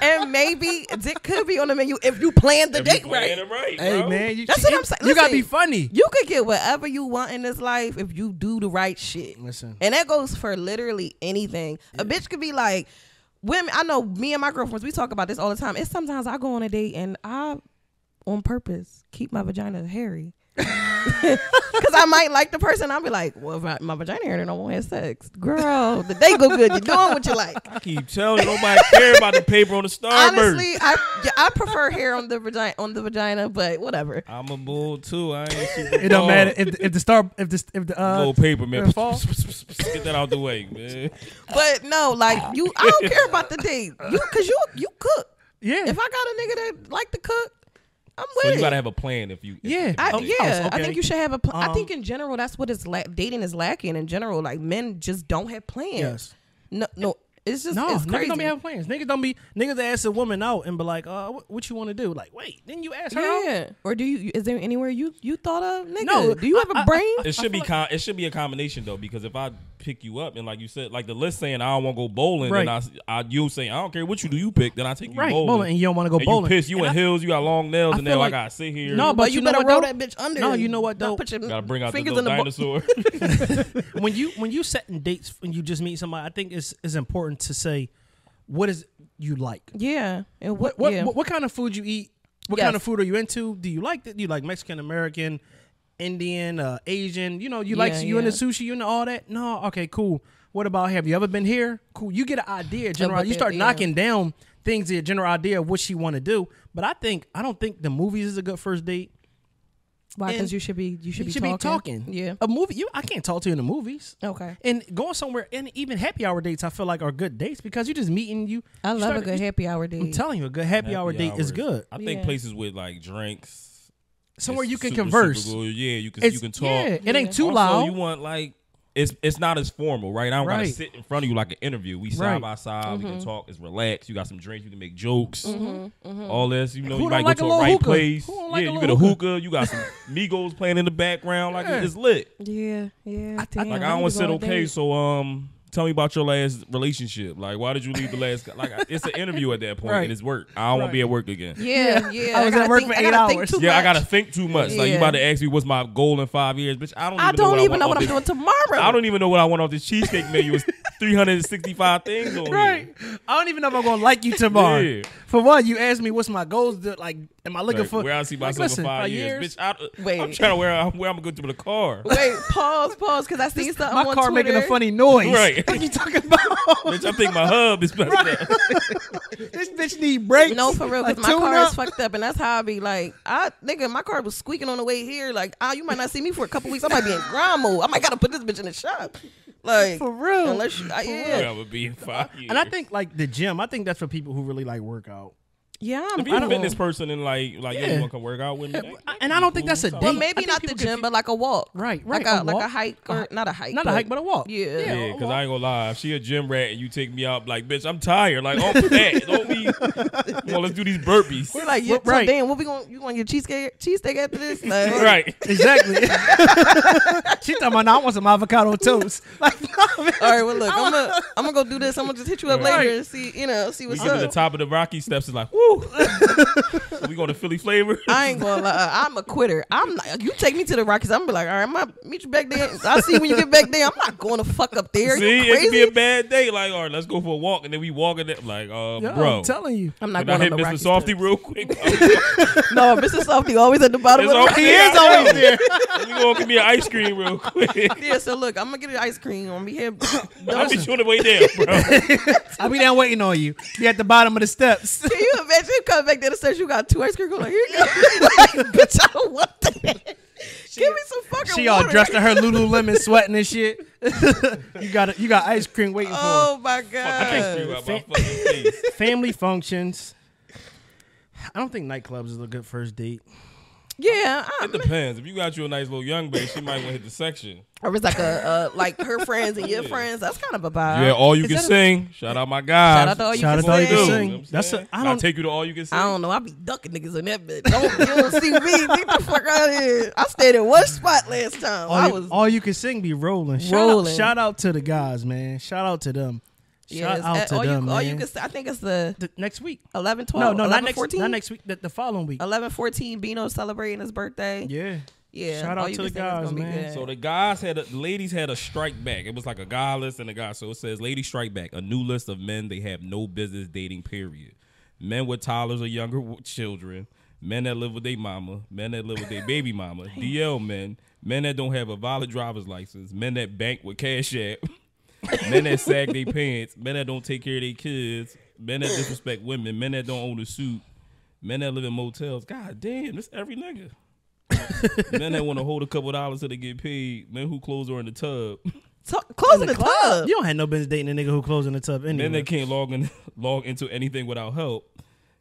And maybe dick could be on the menu if you planned the date right. Hey, bro. Man, that's what I'm saying. Listen, you gotta be funny. You could get whatever you want in this life if you do the right shit. Listen, and that goes for literally anything. Yeah. A bitch could be like. Women, I know me and my girlfriends, we talk about this all the time. It's sometimes I go on a date and I, on purpose, keep my vagina hairy. Because I might like the person. I'll be like, well, if my vagina hairy, I don't want to have sex. Girl, the date go good. You're doing what you like. I keep telling you, nobody care about the paper on the starburst. Honestly, I prefer hair on the vagina, but whatever. I'm a bull, too. I ain't super It don't matter. If the paper, man. Get that out the way, man. But no, like, I don't care about the date. Because you cook. Yeah. If I got a nigga that like to cook, I'm with it. So you gotta have a plan if you. I think you should have a plan. I think in general that's what is dating is lacking in general. Like, men just don't have plans. Yes. No. It's just it's crazy. Niggas don't be having plans. Niggas ask a woman out and be like, what you want to do?" Like, wait, didn't you ask her out? Yeah. Or do you? Is there anywhere you thought of, nigga? No. Do you have a brain? It should be a combination though, because if I pick you up and like you said, like the list saying I don't want to go bowling, right. And you saying I don't care what you do, you pick, then I take you bowling, and you don't want to go bowling. You pissed. You in heels. You got long nails, and now like, I gotta sit here. No, but you better roll that bitch under. No, you know what though? Put your gotta bring out the dinosaur. When you setting dates, when you just meet somebody, I think it's important to say what is you like. Yeah. And what kind of food you eat? What kind of food are you into? Do you like that? Do you like Mexican, American, Indian, Asian? You know, you into sushi, you into all that? No, okay, cool. What about have you ever been here? Cool. You get an idea, general. You start knocking down things, the general idea of what she want to do. But I don't think the movies is a good first date. Why? Because you should be talking. Yeah. A movie, I can't talk to you in the movies. Okay. And going somewhere, and even happy hour dates, I feel like are good dates because you're just meeting you. I love a good happy hour date. I'm telling you, a good happy hour date is good. I think places with like drinks, somewhere you can converse. Super cool. Yeah, you can talk. Yeah, it ain't too loud. Also, you want like it's not as formal, right? I don't gotta sit in front of you like an interview. We side by side, we can talk. It's relaxed. You got some drinks, you can make jokes. All this, you might go to a right place. Yeah, you get a hookah. You got some Migos playing in the background. Like it's lit. Yeah, yeah. I don't want to sit. Okay, so tell me about your last relationship. Like, why did you leave the last? Like, it's an interview at that point, and it's work. I don't want to be at work again. Yeah, yeah. I was at work for 8 hours. I gotta think too much. Yeah. Like, you about to ask me what's my goal in 5 years, bitch? I don't even know what I'm doing tomorrow. I don't even know what I want off this cheesecake menu. It's 365 things on here. I don't even know if I'm gonna like you tomorrow. Yeah. For one, you asked me what's my goals. Like, am I looking for where I see myself in 5 years? Bitch, I'm trying to where I'm gonna go to the car. Wait, pause, because I see something. My car making a funny noise. Right. What are you talking about? Bitch, I think my hub is messed up. This bitch need brakes. No, for real, because my car is fucked up, and that's how I be like, nigga, my car was squeaking on the way here. Like, you might not see me for a couple weeks. I might be in grind mode. I might gotta put this bitch in the shop. Like, for real. Unless I would be in 5 years. And I think like the gym. I think that's for people who really like workout. Yeah, I'm, if you're a fitness person and like yeah, anyone can work out with me. And I don't think that's a date. Well, maybe not the gym, but like a walk. Right. Like a hike, or not a hike. Not a hike, but a walk. Yeah, because I ain't gonna lie. If she a gym rat and you take me out, like, bitch, I'm tired. Like, off that. Don't be, come on, let's do these burpees. We're like, yeah, right. So damn, what we gonna, you want your cheesesteak after this? Like, right. Exactly. She talking about, I want some avocado toast. Like, all right, well, look, I'm gonna go do this. I'm gonna just hit you up later and see, see what's up. We get to the top of the Rocky Steps is like, woo. So we go to Philly flavor. I ain't gonna lie, I'm a quitter. I'm like, you take me to the Rockies, I'm gonna be like, all right, I'm gonna meet you back there. I'll see you when you get back there. I'm not going to fuck up there. See, you crazy? It could be a bad day. Like, all right, let's go for a walk, and then we walking it. Like, yo, bro, I'm telling you, I'm not going to hit Mr. Softy real quick. No, Mr. Softy always at the bottom. He is always there. We gonna give me an ice cream real quick. Yeah, so look, I'm gonna get an ice cream. I'm gonna be here. I'll be shooting way down, bro. I'll be down waiting on you. Be at the bottom of the steps. Can you imagine? She come back there and says, you got 2 ice cream. Like, here you go. Like, bitch, I don't want that. Give me some fucking She water. All dressed in her Lululemon, sweating and shit. You got ice cream waiting for her. Oh, my God. Family functions. I don't think nightclubs is a good first date. Yeah. It depends. If you got you a nice little young bitch, she might want to hit the section. Or it's like a like her friends and your friends. That's kind of a vibe. Yeah, all you can sing. Shout out my guys. Shout out to all you can sing. You know that's a, I don't take you to all you can sing. I don't know. I be ducking niggas in that bitch. You don't see me. Get the fuck out of here. I stayed in one spot last time. All you can sing be rolling. Shout out to the guys, man. Shout out to them. Shout out to them, man. I think it's the next week. 11/12. No, not next week. The following week. 11/14. Bino celebrating his birthday. Yeah. Shout out to the guys, man. So the guys ladies had a strike back. It was like a guy list and a guy. So it says, ladies strike back. A new list of men they have no business dating. Period. Men with toddlers or younger children. Men that live with their mama. Men that live with their baby mama. DL men. Men that don't have a valid driver's license. Men that bank with Cash App. Men that sag their pants, men that don't take care of their kids, men that disrespect women, men that don't own a suit, men that live in motels. God damn, that's every nigga. Men that want to hold a couple dollars till they get paid, men who clothes are in the tub. Clothes in the tub? You don't have no business dating a nigga who clothes in the tub anyway. Men that can't log into anything without help.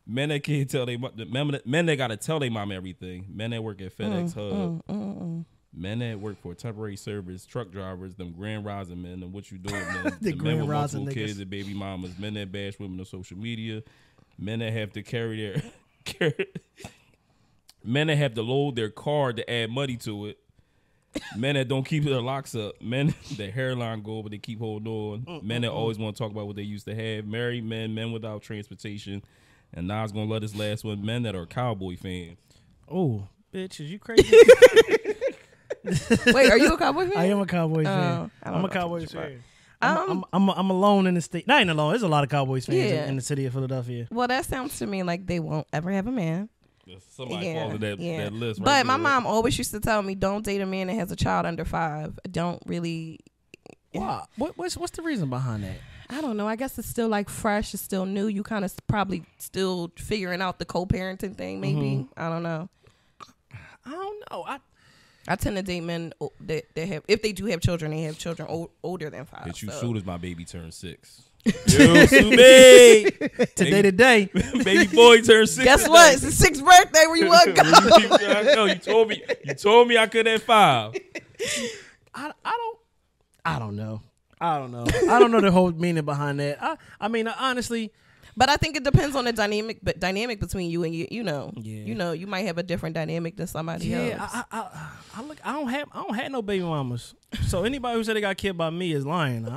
Men that can't tell they men that gotta tell their mom everything. Men that work at FedEx Hub. Men that work for temporary service, truck drivers, them grand rising men, them what you doing, man. The men with multiple kids and baby mamas, men that bash women on social media, men that have to carry their, men that have to load their car to add money to it, men that don't keep their locks up, men that hairline go but they keep holding on, men that always want to talk about what they used to have, married men, men without transportation, and Nas gonna let us last one, men that are Cowboy fans. Oh, bitch, is you crazy? Wait, are you a Cowboy fan? I am a Cowboy fan. I'm a Cowboys fan. I'm alone in the state. Not even alone. There's a lot of Cowboys fans in the city of Philadelphia. Well, that sounds to me like they won't ever have a man. Somebody follow that list. Right, but my mom always used to tell me, don't date a man that has a child under 5. Don't really. Wow. What's the reason behind that? I don't know. I guess it's still like fresh. It's still new. You kind of probably still figuring out the co-parenting thing. Maybe. I don't know. I don't know. I tend to date men that have, if they do have children, they have children older than 5. Bitch, soon as my baby turns 6. Yo, today today. Baby boy turns 6. Guess what? It's the 6th birthday where you want to go. No, you told me I could at 5. I don't know. I don't know the whole meaning behind that. I mean, honestly. But I think it depends on the dynamic between you and you might have a different dynamic than somebody else. Yeah, I don't have no baby mamas. So anybody who said they got killed by me is lying. I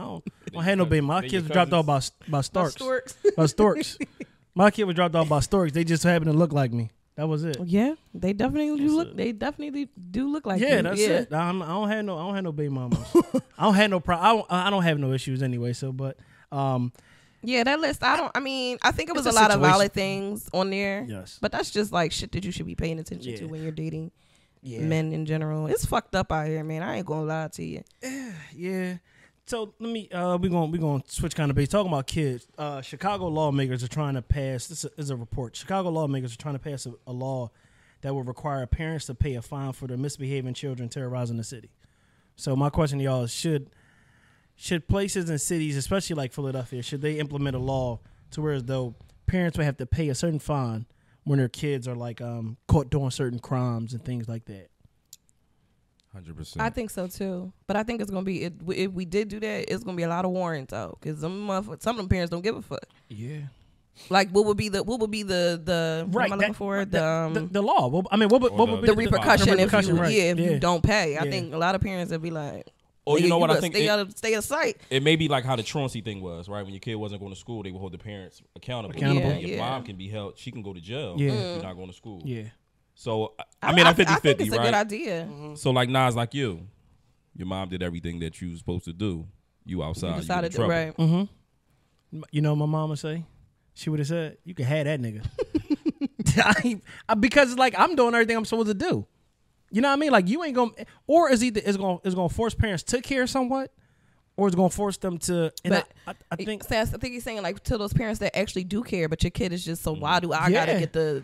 don't have no baby. My kids were dropped off by storks. My kid was dropped off by storks. They just happened to look like me. That was it. Yeah, they definitely do look like you. Yeah, that's it. I don't have no baby mamas. I don't have no issues anyway. So, but. Yeah, that list, I think it was a lot of valid things on there. Yes. But that's just like shit that you should be paying attention to when you're dating men in general. It's fucked up out here, man. I ain't gonna lie to you. Yeah. So let me we're gonna switch kind of base. Talking about kids. Chicago lawmakers are trying to pass this is a report. Chicago lawmakers are trying to pass a law that will require parents to pay a fine for their misbehaving children terrorizing the city. So my question to y'all is, should places and cities, especially like Philadelphia, should they implement a law to where as though parents would have to pay a certain fine when their kids are like caught doing certain crimes and things like that. 100%. I think so too, but I think it's gonna be if we did do that, it's gonna be a lot of warrants though, because some of them parents don't give a fuck. Yeah. Like what would be the right, the law? Well, I mean, what would be the repercussion right. if you don't pay? I think a lot of parents would be like, oh, you know what I think? Stay out of sight. It may be like how the truancy thing was, right? When your kid wasn't going to school, they would hold the parents accountable. Your mom can be held; she can go to jail. Yeah, if you're not going to school. Yeah. So I mean, I'm 50-50, right? I think it's a good idea. Mm-hmm. So like Nas, like you, your mom did everything that you was supposed to do. You outside, you decided to right. Mm-hmm. You know, what my mama say. She would have said, "You can have that nigga," because like I'm doing everything I'm supposed to do. You know what I mean? Like you ain't gonna, or is either it's gonna force parents to care somewhat, or it's gonna force them to. And but I think he's saying like to those parents that actually do care, but your kid is just so why do I gotta get the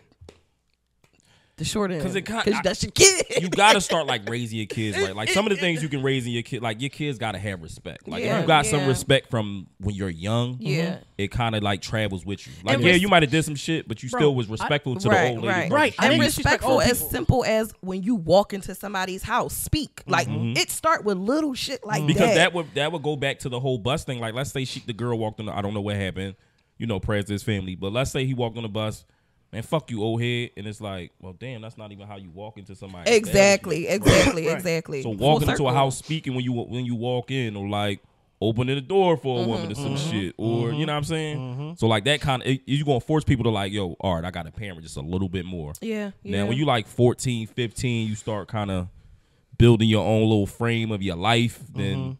short end? Because that's your kid. You gotta start like raising your kids right. Like some of the things you can raise in your kid, like your kids gotta have respect. Like if you got some respect from when you're young, it kind of like travels with you. Like you might have did some shit, but you still was respectful to the old lady. Right. And respectful as simple as when you walk into somebody's house, speak. Like it start with little shit like that. Because that would go back to the whole bus thing. Like let's say the girl walked on. I don't know what happened. You know, prayers to his family. But let's say he walked on the bus. Man, fuck you, old head. And it's like, well, damn, that's not even how you walk into somebody. Exactly. So walking into a house, speaking when you walk in, or like opening the door for a woman or some shit, or you know what I'm saying. So like that kind of, you gonna force people to like, yo, all right, I got to parent just a little bit more. Now when you like 14, 15, you start kind of building your own little frame of your life. Then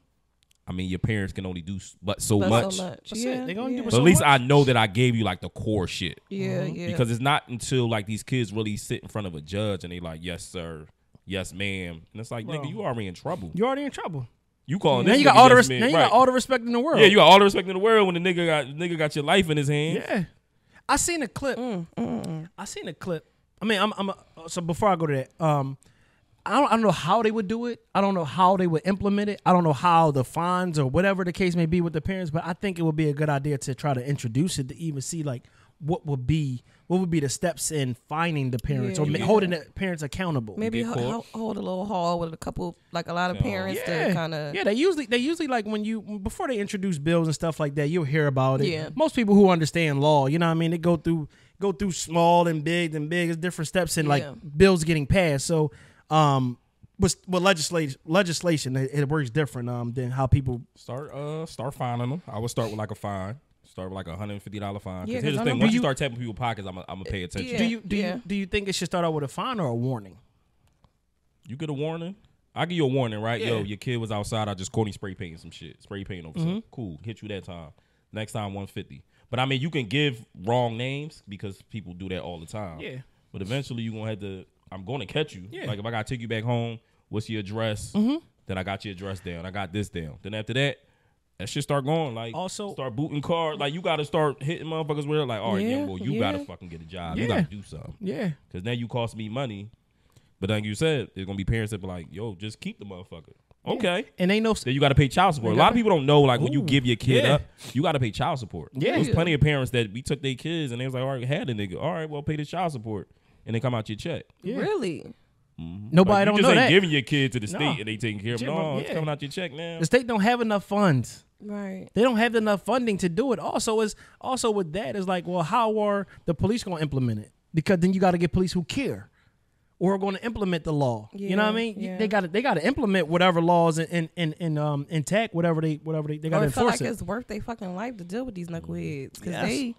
I mean, your parents can only do so much. That's it. They gonna do but so at least much. I know that I gave you like the core shit. Because it's not until like these kids really sit in front of a judge and they like, yes sir, yes ma'am, and it's like, bro, nigga, you already in trouble. You calling this? Now you got all the respect. Now you got all the respect in the world. Yeah, you got all the respect in the world when the nigga got your life in his hands. Yeah, I seen a clip. I mean, so before I go to that, I don't know how they would do it. I don't know how they would implement it. I don't know how the fines or whatever the case may be with the parents, but I think it would be a good idea to try to introduce it to even see like what would be the steps in finding the parents or holding the parents accountable. Maybe hold a little hall with a couple, like a lot of parents that kind of. Yeah, they usually like before they introduce bills and stuff like that, you'll hear about it. Yeah. Most people who understand law, you know what I mean? They go through small and big. There's different steps in like bills getting passed. So, with legislation, it works different than how people start fining them. I would start with like a fine. Start with like a $150 fine. Because here's the thing: once you start tapping people's pockets, I'm gonna pay attention. Do you think it should start out with a fine or a warning? You get a warning. I give you a warning, right? Yeah. Yo, your kid was outside. I just caught him spray painting some shit. Spray painting over something. Cool. Hit you that time. Next time, $150. But I mean, you can give wrong names because people do that all the time. Yeah. But eventually, you are gonna have to. I'm going to catch you. Yeah. Like, if I got to take you back home, what's your address? Then I got your address down. I got this down. Then after that shit start going. Like, also, start booting cars. Like, you got to start hitting motherfuckers with it. Like, all right, boy, you got to fucking get a job. You got to do something. Yeah. Because now you cost me money. But like you said, there's going to be parents that be like, yo, just keep the motherfucker. Yeah. Okay. And ain't no... Then you got to pay child support. A lot of people don't know, like, when you give your kid up, you got to pay child support. Yeah. There's plenty of parents that we took their kids and they was like, all right, had a nigga. All right, well, pay the child support. And they come out your check. Yeah. Really? Nobody like, don't know that. You just ain't giving your kid to the state and they taking care of them. No, it's coming out your check now. The state don't have enough funds. Right. They don't have enough funding to do it. Also with that is like, well, how are the police going to implement it? Because then you got to get police who care or are going to implement the law. Yeah, you know what I mean? Yeah. They got to implement whatever laws and intact whatever they got to enforce it. I feel like it's worth their fucking life to deal with these knuckleheads because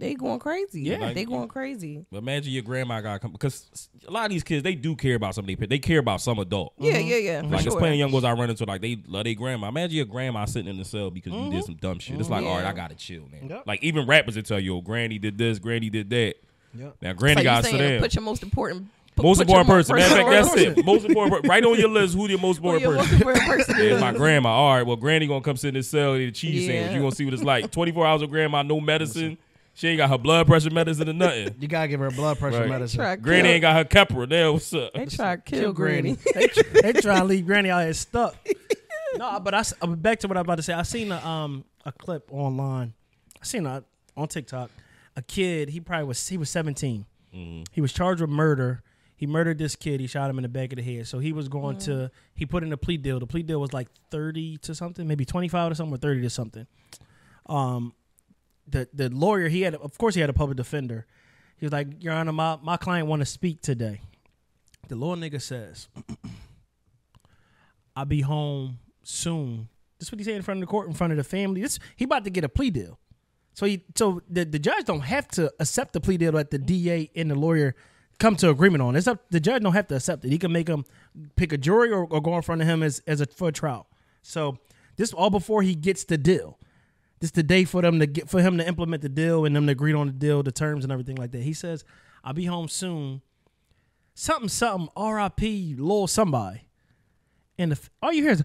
they going crazy. Yeah, like, they going crazy. Imagine your grandma got come because a lot of these kids, they do care about somebody. They care about some adult. Yeah. Like it's plenty of young girls I run into, like they love their grandma. Imagine your grandma sitting in the cell because you did some dumb shit. It's like, all right, I gotta chill, man. Yep. Like even rappers that tell you, oh, granny did this, granny did that. Yep. Now granny got to them. Put your most important person. Matter of fact, that's it. Most important. Right on your list. Who your most important person? Is my grandma. All right, well, granny gonna come sit in the cell and eat a cheese sandwich. You gonna see what it's like. 24 hours of grandma, no medicine. She ain't got her blood pressure medicine or nothing. You got to give her blood pressure medicine. Granny ain't got her Keppra. Now, what's up? They try to kill Granny. They try to leave Granny out here stuck. No, but back to what I was about to say. I seen a clip online. I seen it on TikTok. a kid. He probably was, he was 17. Mm-hmm. He was charged with murder. He murdered this kid. He shot him in the back of the head. So he was going to, he put in a plea deal. The plea deal was like 30 to something, maybe 25 to something or 30 to something. The lawyer, he had, of course he had a public defender. He was like, Your Honor, my client want to speak today. The little nigga says, I'll be home soon. This is what he said in front of the court, in front of the family. This, he about to get a plea deal. So he, so the judge don't have to accept the plea deal that the DA and the lawyer come to agreement on. It's up, the judge don't have to accept it. He can make him pick a jury or go in front of him as a for a trial. So this all before he gets the deal. This is the day for them to get, for him to implement the deal and them to agree on the deal, the terms and everything like that. He says, I'll be home soon. Something, something, R.I.P. Lil somebody. And the, all you hear is,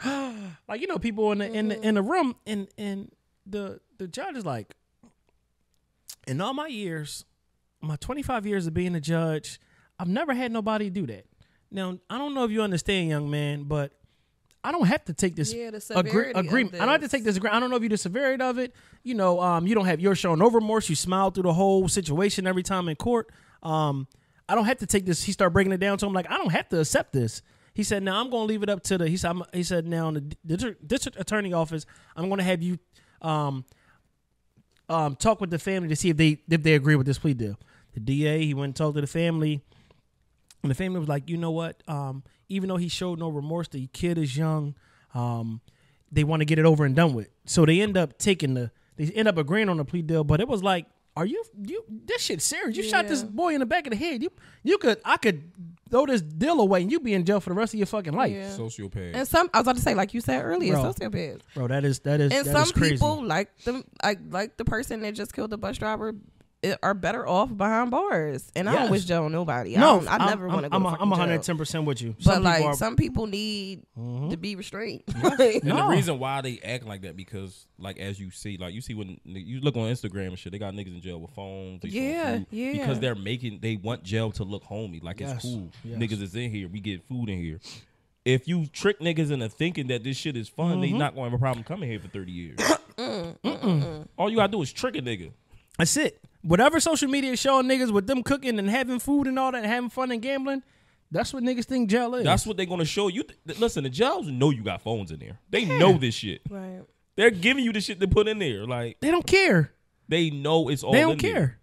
like, you know, people in the room, and the judge is like, in all my years, my 25 years of being a judge, I've never had nobody do that. Now, I don't know if you understand, young man, but I don't have to take this agreement. I don't have to take this agreement. I don't know if you the severity of it. You know, you don't have, you're showing no remorse. You smile through the whole situation every time in court. I don't have to take this. He started breaking it down to him like, I don't have to accept this. He said, now I'm going to leave it up to the, he said, now in the district attorney office, I'm going to have you talk with the family to see if they agree with this plea deal. The DA, he went and talked to the family, and the family was like, you know what? Even though he showed no remorse, the kid is young. They want to get it over and done with. So they end up agreeing on the plea deal. But it was like, are you this shit serious? You shot this boy in the back of the head. I could throw this deal away and you be in jail for the rest of your fucking life. Yeah. Sociopath. And some, I was about to say, like you said earlier, bro, sociopath. Bro, that is and that some is crazy. People like the person that just killed the bus driver are better off behind bars. And yes. I don't wish jail on nobody. No, I never want to go. I'm 110% with you. Some but like are, some people need to be restrained. And the reason why they act like that because like as you see, when you look on Instagram and shit, they got niggas in jail with phones. Yeah. Because they want jail to look homey. Like it's cool. Yes. Niggas is in here. We get food in here. If you trick niggas into thinking that this shit is fun, they not gonna have a problem coming here for 30 years. All you gotta do is trick a nigga. That's it. Whatever social media is showing niggas with them cooking and having food and all that and having fun and gambling, that's what niggas think jail is. That's what they're going to show you. Listen, the jails know you got phones in there. They know this shit. Right. They're giving you the shit to put in there. Like they don't care. They know it's all in there. They don't care.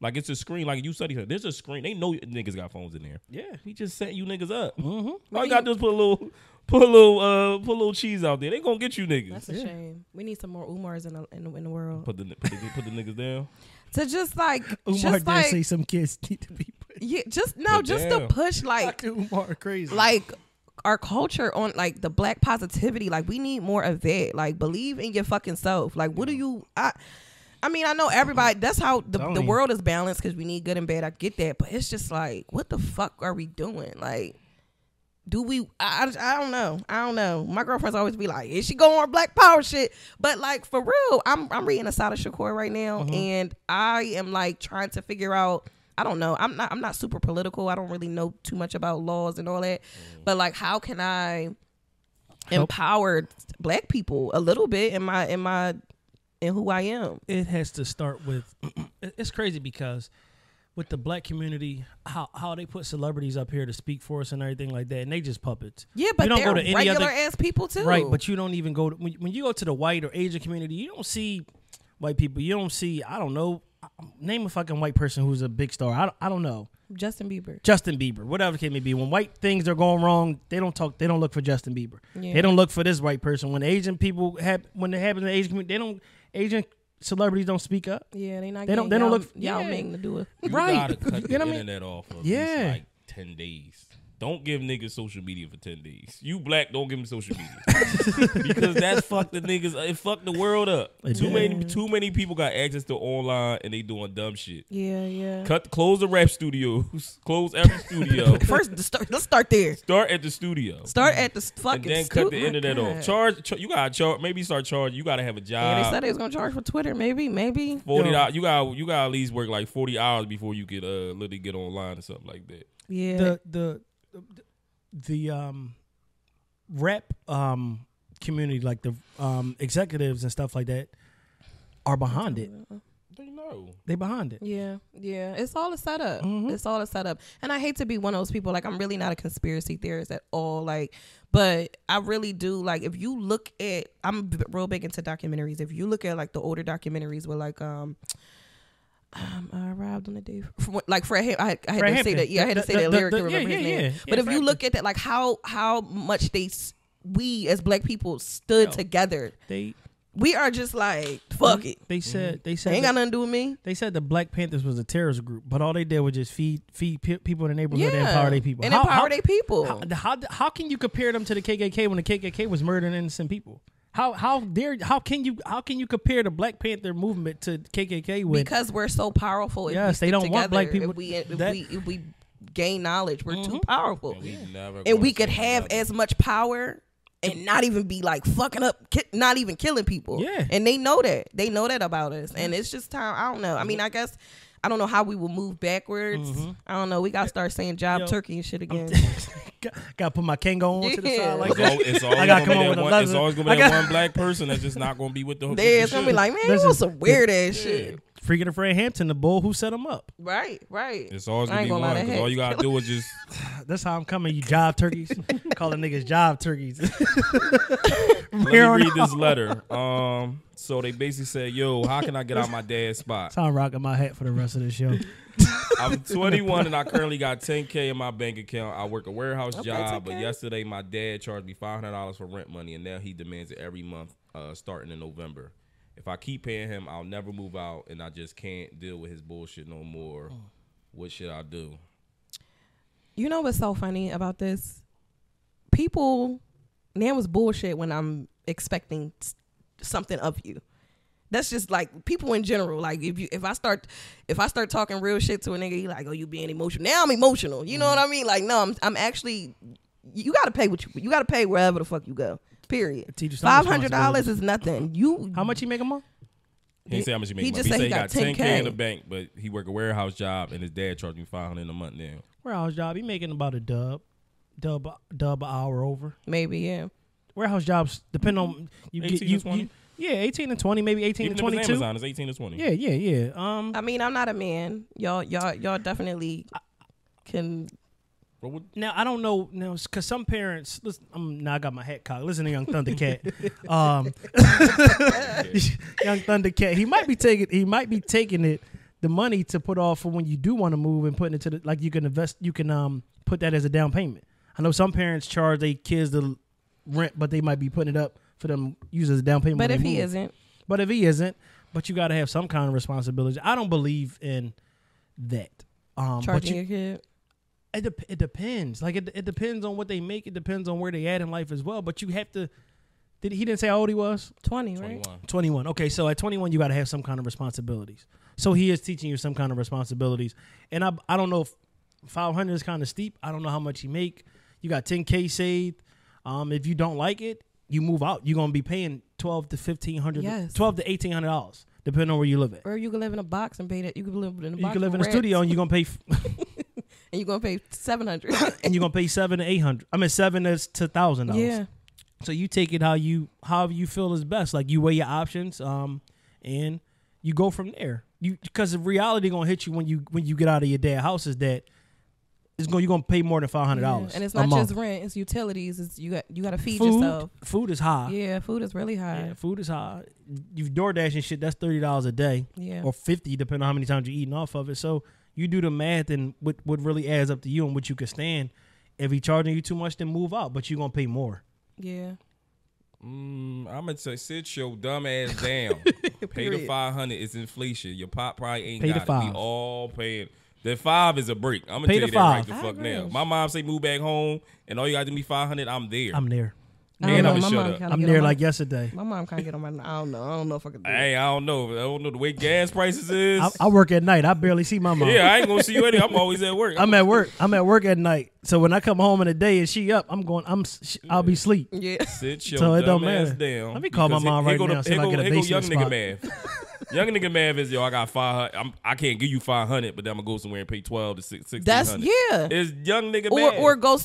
Like it's a screen. Like you said, there's a screen. They know niggas got phones in there. Yeah. He just setting you niggas up. All you got to do is put a little cheese out there. They gonna get you niggas. That's a shame. We need some more Umars in the world. Put the niggas down. To just like Umar did like, say some kids need to be pushed. Yeah, to push like Umar crazy. Like our culture on like the black positivity. Like we need more of that. Like believe in your fucking self. Like what do you? I mean, I know everybody, that's how the world is balanced because we need good and bad. I get that. But it's just like, what the fuck are we doing? Like, do we, I don't know. I don't know. My girlfriend's always be like, is she going on black power shit? But like, for real, I'm reading Assata Shakur right now. And I am like trying to figure out, I don't know. I'm not super political. I don't really know too much about laws and all that. But like, how can I empower black people a little bit in who I am? It has to start with, it's crazy because with the black community, how they put celebrities up here to speak for us and everything like that, and they just puppets. Yeah, but they're regular-ass people too. Right, but you don't even go, when you go to the white or Asian community, you don't see white people. You don't see, I don't know, name a fucking white person who's a big star. I don't know. Justin Bieber, whatever it may be. When white things are going wrong, they don't talk. They don't look for Justin Bieber. Yeah. They don't look for this white person. When Asian people when it happens in the Asian community, they don't. Asian celebrities don't speak up. Yeah, they not. They don't. They don't look. Y'all mean to do it right. You gotta cut the internet off. At least like 10 days. Don't give niggas social media for 10 days. You black, don't give them social media. Because that's fucked the niggas. It fucked the world up. Too many people got access to online and they doing dumb shit. Yeah. Close the rap studios. Close every studio. First, let's start there. Start at the studio. Start at the fucking studio. And then cut the internet off. You gotta charge. Maybe start charging. You gotta have a job. Yeah, they said they was gonna charge for Twitter. Maybe. $40. You gotta at least work like 40 hours before you could literally get online or something like that. Yeah. The rap community, like the executives and stuff like that, are behind it. They know. They behind it. Yeah, yeah. It's all a setup. Mm-hmm. It's all a setup. And I hate to be one of those people. Like, I'm really not a conspiracy theorist at all. Like, but I really do. Like, if you look at, I'm real big into documentaries. If you look at like the older documentaries with like, I arrived on a day from, like Fred Hampton. Yeah, I had to say that lyric to remember his name. But if you look at that, like how much we as black people stood together. We are just like, fuck it. They said ain't got nothing to do with me. They said the Black Panthers was a terrorist group, but all they did was just feed people in the neighborhood and empower their people. And empower their people. How can you compare them to the KKK when the KKK was murdering innocent people? How can you compare the Black Panther movement to KKK with? Because we're so powerful. Yes, they don't want black people. If we gain knowledge, we're too powerful, and we could have as much power. And not even be like fucking up, not even killing people. Yeah. And they know that. They know that about us. And it's just time. I don't know. I mean, I guess I don't know how we will move backwards. Mm-hmm. I don't know. We got to start saying job turkey and shit again. Got to put my Kango on to the side like that. It's always going to be one black person that's just not going to be with the whole thing. It's going to be like, man, you want some weird ass shit. Freaking Fred Hampton, the bull who set him up. Right. It's always going to be one. All you got to do is just. That's how I'm coming, you job turkeys. Calling niggas job turkeys. Let me read this letter. So they basically said, yo, how can I get out my dad's spot? So I'm rocking my hat for the rest of the show. I'm 21 and I currently got $10K in my bank account. I work a warehouse job, but yesterday my dad charged me $500 for rent money, and now he demands it every month starting in November. If I keep paying him, I'll never move out, and I just can't deal with his bullshit no more. Oh. What should I do? You know what's so funny about this? People, man, was bullshit when I'm expecting something of you. That's just like people in general. Like if I start talking real shit to a nigga, he like, oh, you being emotional. Now I'm emotional. You know what I mean? Like, no, I'm actually. You gotta pay what you gotta pay wherever the fuck you go. Period. $500 is nothing. You how much you make a month? He didn't say how much you make a month. He said he got $10K in the bank, but he work a warehouse job and his dad charged him $500 a month now. Warehouse job, he making about a dub an hour over. Maybe, yeah. Warehouse jobs depend on you 18 get you, to 20? You yeah, 18 to 20, maybe 18 to 22. Even if it's Amazon, it's 18 to 20. Yeah. I mean, I'm not a man. Y'all definitely can. Now I don't know now because some parents. Listen, I got my hat cocked. Listen to Young Thundercat. Young Thundercat. He might be taking it the money to put off for when you do want to move and putting it to the like you can invest. You can put that as a down payment. I know some parents charge their kids the rent, but they might be putting it up for them use as a down payment. But you got to have some kind of responsibility. I don't believe in that. Charging your kid. It depends. Like it depends on what they make. It depends on where they at in life as well. But you have to. He didn't say how old he was? 20, right? 21. Okay, so at 21, you got to have some kind of responsibilities. So he is teaching you some kind of responsibilities. And I don't know if 500 is kind of steep. I don't know how much he make. You got $10K saved. If you don't like it, you move out. You're gonna be paying $1,200 to $1,500, $1,200 to $1,800, depending on where you live at. Or you can live in a box and pay that. You can live in a box. You can live in a studio and you're gonna pay. And you're gonna pay $700, and you're gonna pay $700 to $800. I mean, $700 to $1,000. Yeah. So you take it how you feel is best. Like you weigh your options, and you go from there. You because the reality gonna hit you when you get out of your dad's house is that you're gonna pay more than $500. Yeah. And it's not just rent; it's utilities. It's you gotta feed yourself. Food is high. Yeah, food is really high. Yeah, food is high. You DoorDash and shit. That's $30 a day. Yeah. Or $50, depending on how many times you're eating off of it. So. You do the math and what really adds up to you and what you can stand. If he charging you too much, then move out, but you're going to pay more. Yeah. I'm going to say, sit your dumb ass down. Pay the $500. It's inflation. Your pop probably ain't pay got the $5. We all paying. The $5 is a break. I'm going to tell you that right the fuck now. My mom say move back home, and all you got to do me $500, I'm there. I'm there. And I'm shut up. I'm there like yesterday. My mom can't get on my. I don't know if I can do it. Hey, I don't know the way gas prices is. I work at night. I barely see my mom. Yeah, I ain't gonna see you anyway. I'm always at work. I'm at work. I'm at work at night. So when I come home in the day and she up, I'll be asleep. Yeah. Sit your so it don't matter. Down. Let me call my mom right now. See if I get a basement spot. Young nigga math. Young nigga mad is, yo, I got 500. I can't give you 500, but then I'm going to go somewhere and pay 12 to 1600. That's, yeah. It's young nigga mad. Or go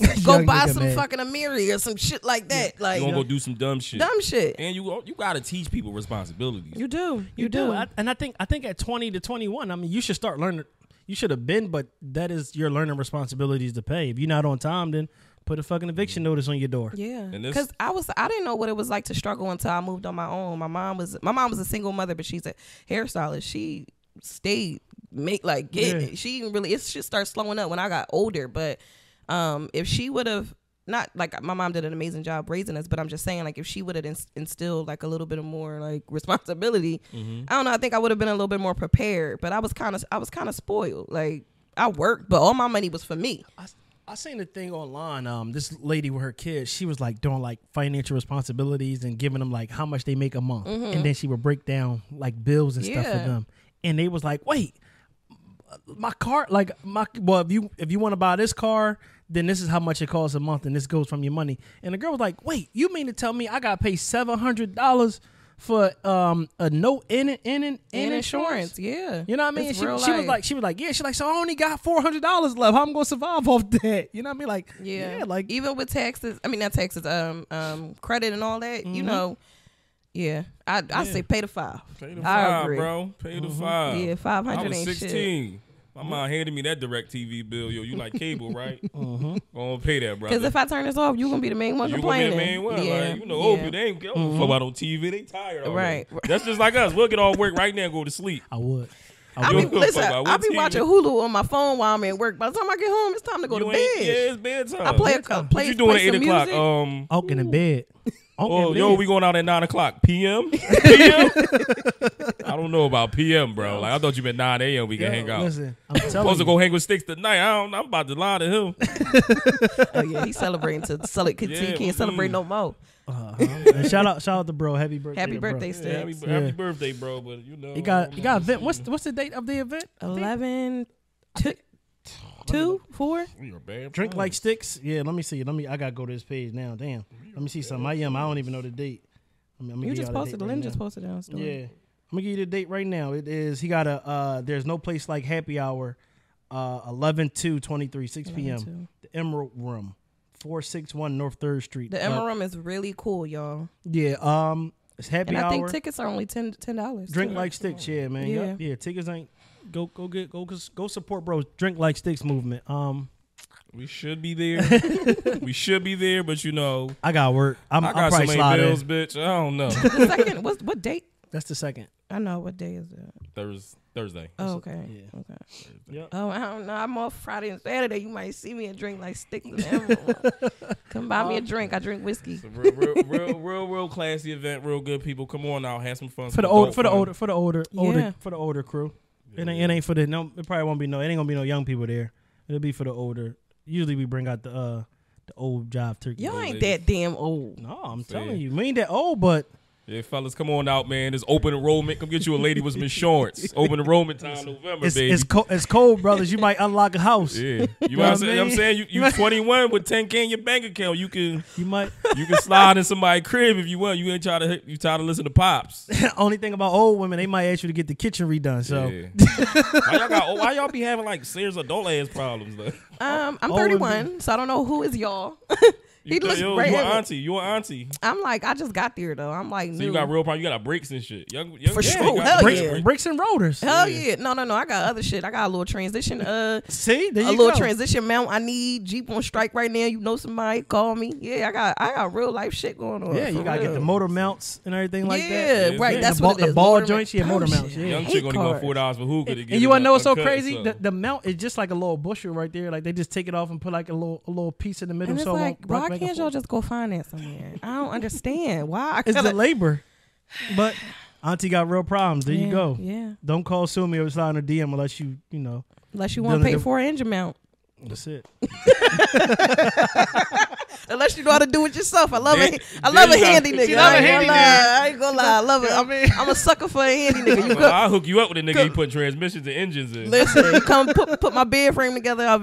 buy some mad. Fucking Amiri or some shit like that. Yeah. Like, you going to go do some dumb shit. Dumb shit. And you got to teach people responsibilities. You do. You do. I think at 20 to 21, I mean, you should start learning. You should have been, but that is your learning responsibilities to pay. If you're not on time, then put a fucking eviction notice on your door. Yeah, because I didn't know what it was like to struggle until I moved on my own. My mom was a single mother, but she's a hairstylist. She stayed she didn't really. It should start slowing up when I got older. But if she would have not, like, my mom did an amazing job raising us, but I'm just saying, like, if she would have instilled like a little bit of more like responsibility, I don't know. I think I would have been a little bit more prepared. But I was kind of spoiled. Like, I worked, but all my money was for me. I seen the thing online. This lady with her kids, she was like doing like financial responsibilities and giving them like how much they make a month, and then she would break down like bills and stuff for them. And they was like, "Wait, my car, like my if you want to buy this car, then this is how much it costs a month, and this goes from your money." And the girl was like, "Wait, you mean to tell me I got to pay $700 for a note in insurance?" Yeah, you know what I mean. She was like, yeah. She's like, so I only got $400 left. How am I gonna survive off that? You know what I mean? Like, yeah, like even with taxes. I mean, not taxes. Credit and all that. You know. Yeah, I say pay the $500. Pay the $500, bro. Pay the $500. Yeah, $500. I was 16. Shit. My mom handed me that DirecTV bill. Yo, you like cable, right? Gonna pay that, brother. Because if I turn this off, you gonna be the main one complaining. You gonna be the main one. Yeah. Like, you know, old people, they ain't fuck out on TV. They tired already. Right. That's just like us. We'll get all work right now and go to sleep. I be watching Hulu on my phone while I'm at work. By the time I get home, it's time to go to bed. Yeah, it's bedtime. I play bedtime. What you doing at 8 o'clock? Oaking in bed. Oh, yo, we going out at 9 o'clock. PM? I don't know about PM, bro. Like, I thought you meant 9 a.m. we can hang out. Listen, I'm supposed to go hang with Sticks tonight. I'm about to lie to him. Oh, yeah, he's celebrating. He can't celebrate no more. And shout out to bro. Happy birthday, Sticks. Happy birthday, bro. But, you know. You got an event. What's the date of the event? 11, 2, 4. Drink like Sticks. Yeah, let me see. I gotta go to this page now. Damn. Let me see something. I don't even know the date. You just posted. Lynn just posted down. Yeah. I'm gonna give you the date right now. It is. He got a. There's no place like happy hour. 11/2/23, 6 p.m. The Emerald Room, 461 North 3rd Street. The Emerald Room is really cool, y'all. Yeah. It's happy hour. I think tickets are only $10. Drink like Sticks. Yeah, man. Yeah. Yeah. Tickets ain't. Go support bro. Drink like Sticks movement. We should be there. But you know, I got work. I got so many bills, bitch. I don't know. What date? That's the 2nd. I know. What day is it? Thursday. Oh, okay. Yeah. Okay. Yep. Oh, I don't know. I'm off Friday and Saturday. You might see me and drink like Sticks. Come buy me a drink. I drink whiskey. It's a real classy event. Real good people. Come on out. Have some fun. For the older crew. It ain't for the it probably won't be it ain't gonna be no young people there. It'll be for the older. Usually we bring out the old jive turkey. Y'all ain't that damn old. No, I'm telling you, we ain't that old, but yeah, fellas, come on out, man. It's open enrollment. Come get you a lady with some insurance. Open enrollment time, November, baby. It's cold, brothers. You might unlock a house. Yeah, you know what I'm saying? I'm saying you 21 with 10K in your bank account. You can slide in somebody's crib if you want. You ain't tired to listen to pops. Only thing about old women, they might ask you to get the kitchen redone. So yeah. Why y'all be having like serious adult ass problems though? I'm 31, so I don't know who is y'all. He looks great. You're auntie. I'm like, I just got there though. I'm like, so you got real problems. You got brakes and shit. For sure. Brakes and rotors. Hell yeah. No. I got other shit. I got a little transition. See, there you go. A little transition mount. I need Jeep on strike right now. You know somebody, call me. Yeah, I got real life shit going on. Yeah, you gotta get the motor mounts and everything like that. Yeah, right. That's what it is. The ball joints. Yeah, motor mounts. Yeah. Young chick only go $4 for hookah to get. And you wanna know what's so crazy? The mount is just like a little bushel right there. Like they just take it off and put like a little piece in the middle. So like, why can't y'all just go find that somewhere? I don't understand. Why? It's the labor. But auntie got real problems. There you go. Yeah. Don't call Sumi or slide in her DM unless you know. Unless you want to pay for an engine mount. That's it. Unless you know how to do it yourself. I love a handy nigga. You love a handy nigga. I ain't gonna lie. I love it. I'm a sucker for a handy nigga. I'll hook you up with a nigga. You put transmissions and engines in. Listen, you come put my bed frame together. I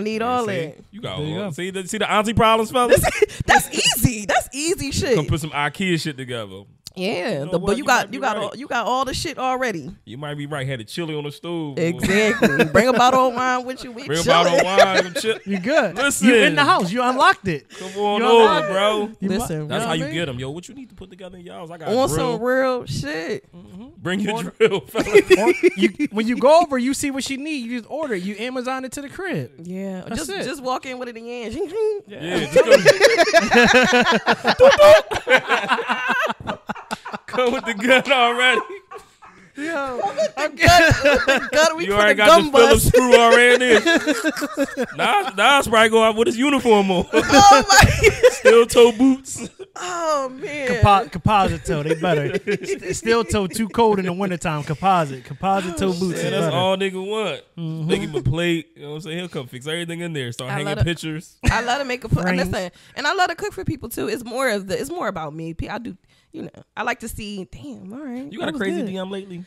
need all that. You got all. See the auntie problems, fellas. That's easy. That's easy shit. Come put some IKEA shit together. Yeah, you know but you got all the shit already. You might be right. Had a chili on the stove. Exactly. Bring a bottle of wine with you. Bring a bottle of wine. You good? Listen, you in the house. You unlocked it. Come on over, bro. Listen, that's how you get them, yo. What you need to put together in y'all's? I got on some real shit. Mm-hmm. Bring your drill, fella. When you go over, you see what she need. You just order it. You Amazon it to the crib. Yeah, that's just walk in with it again. Yeah. Come with the gun already. Yo, with the gun, you already got the Phillips screw already in. Nas probably go out with his uniform on. Oh my! Steel toe boots. Oh man! Composite toe, they better. Steel toe too cold in the wintertime. Composite toe boots. Yeah, that's all nigga want. Mm-hmm. They give him a plate. You know what I'm saying? He'll come fix everything in there. Start hanging pictures. I love to make a listen, and I love to cook for people too. It's more of the. It's more about me. I do. You know, I like to see. Damn, all right. You got a crazy DM lately? You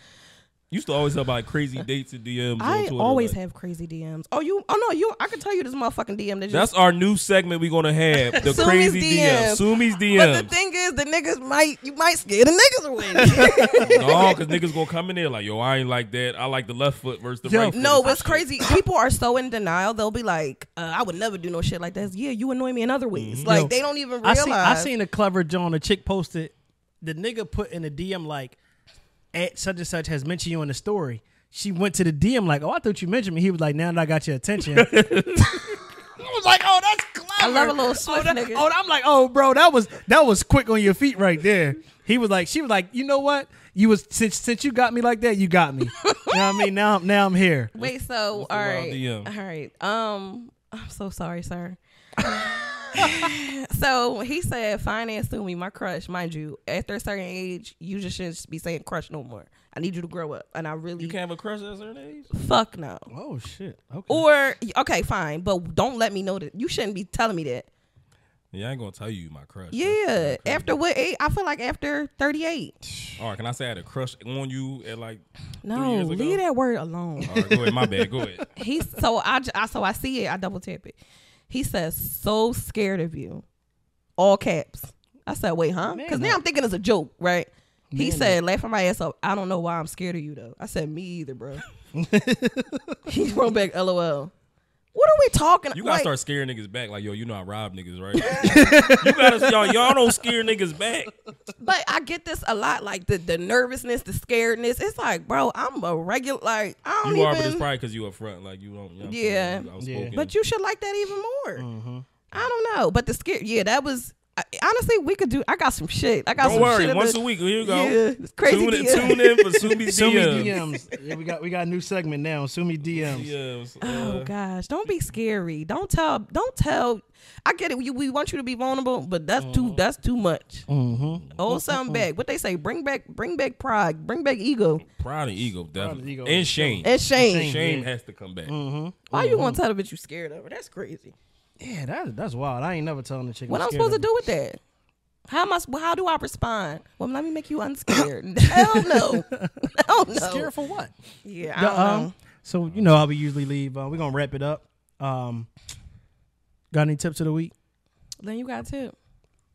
used to always have about crazy dates and DMs. I always have crazy DMs. Oh no, I can tell you this motherfucking DM. That's our new segment we're gonna have. The crazy DM. Sumi's DM. But the thing is, the niggas might scare the niggas away. No, because niggas gonna come in there like, yo, I ain't like that. I like the left foot versus the right foot. No, what's crazy? People are so in denial. They'll be like, I would never do no shit like that. Yeah, you annoy me in other ways. Mm-hmm. Like yo, they don't even realize. I seen a clever John. A chick posted. The nigga put in a DM like, at such and such has mentioned you in the story. She went to the DM like, oh, I thought you mentioned me. He was like, now that I got your attention. I was like, oh, that's clever. I love a little swift nigga. Oh, I'm like, oh, bro, that was quick on your feet right there. He was like, she was like, you know what? You was since you got me like that, you got me. You know what I mean? Now I'm here. Wait, so all right, DM. I'm so sorry, sir. So he said, finance to me, my crush, mind you, after a certain age, you just shouldn't be saying crush no more. I need you to grow up. And I really... You can't have a crush at a certain age? Fuck no. Oh, shit. Okay. Or, okay, fine, but don't let me know that. You shouldn't be telling me that. Yeah, I ain't gonna tell you my crush. Yeah, after what age? I feel like after 38. All right, can I say I had a crush on you at like 3 years ago? Leave that word alone. All right, go ahead. My bad. Go ahead. So I see it. I double tap it. He says, so scared of you. All caps. I said, wait, huh? Because now I'm thinking it's a joke, right? Man, he said, laughing my ass up, I don't know why I'm scared of you, though. I said, me either, bro. He wrote back, LOL. What are we talking about? You got to start scaring niggas back. Like, yo, you know I rob niggas, right? You got to, y'all don't scare niggas back. But I get this a lot, like the nervousness, the scaredness. It's like, bro, I'm a regular, like, I don't even. You are, but it's probably because you up front. Like, you don't, you know, yeah. Yeah. But you should like that even more. Mm-hmm. I don't know. But the scare, yeah, that was, honestly, we could do, I got some shit. I got don't some worry, shit. Don't worry, once a week, here you go. Yeah, it's crazy. Tune in for Sumi's DMs. Yeah, we got a new segment now, Sumi DMs. DMs. Oh gosh, don't be scary. Don't tell. I get it, we want you to be vulnerable, but that's too much. Mm-hmm. Hold something back. What they say, bring back pride, bring back ego. Pride and ego, definitely. And shame. Shame has to come back. Mm-hmm. Why you want to tell the bitch you scared of her? That's crazy. Yeah, that's wild. I ain't never telling the chick. What I'm supposed to do with that? How do I respond? Well, let me make you unscared. Hell no. Hell no. Scared for what? Yeah, I don't know. So you know how we usually leave. We're gonna wrap it up. Got any tips of the week? Lynn, you got a tip.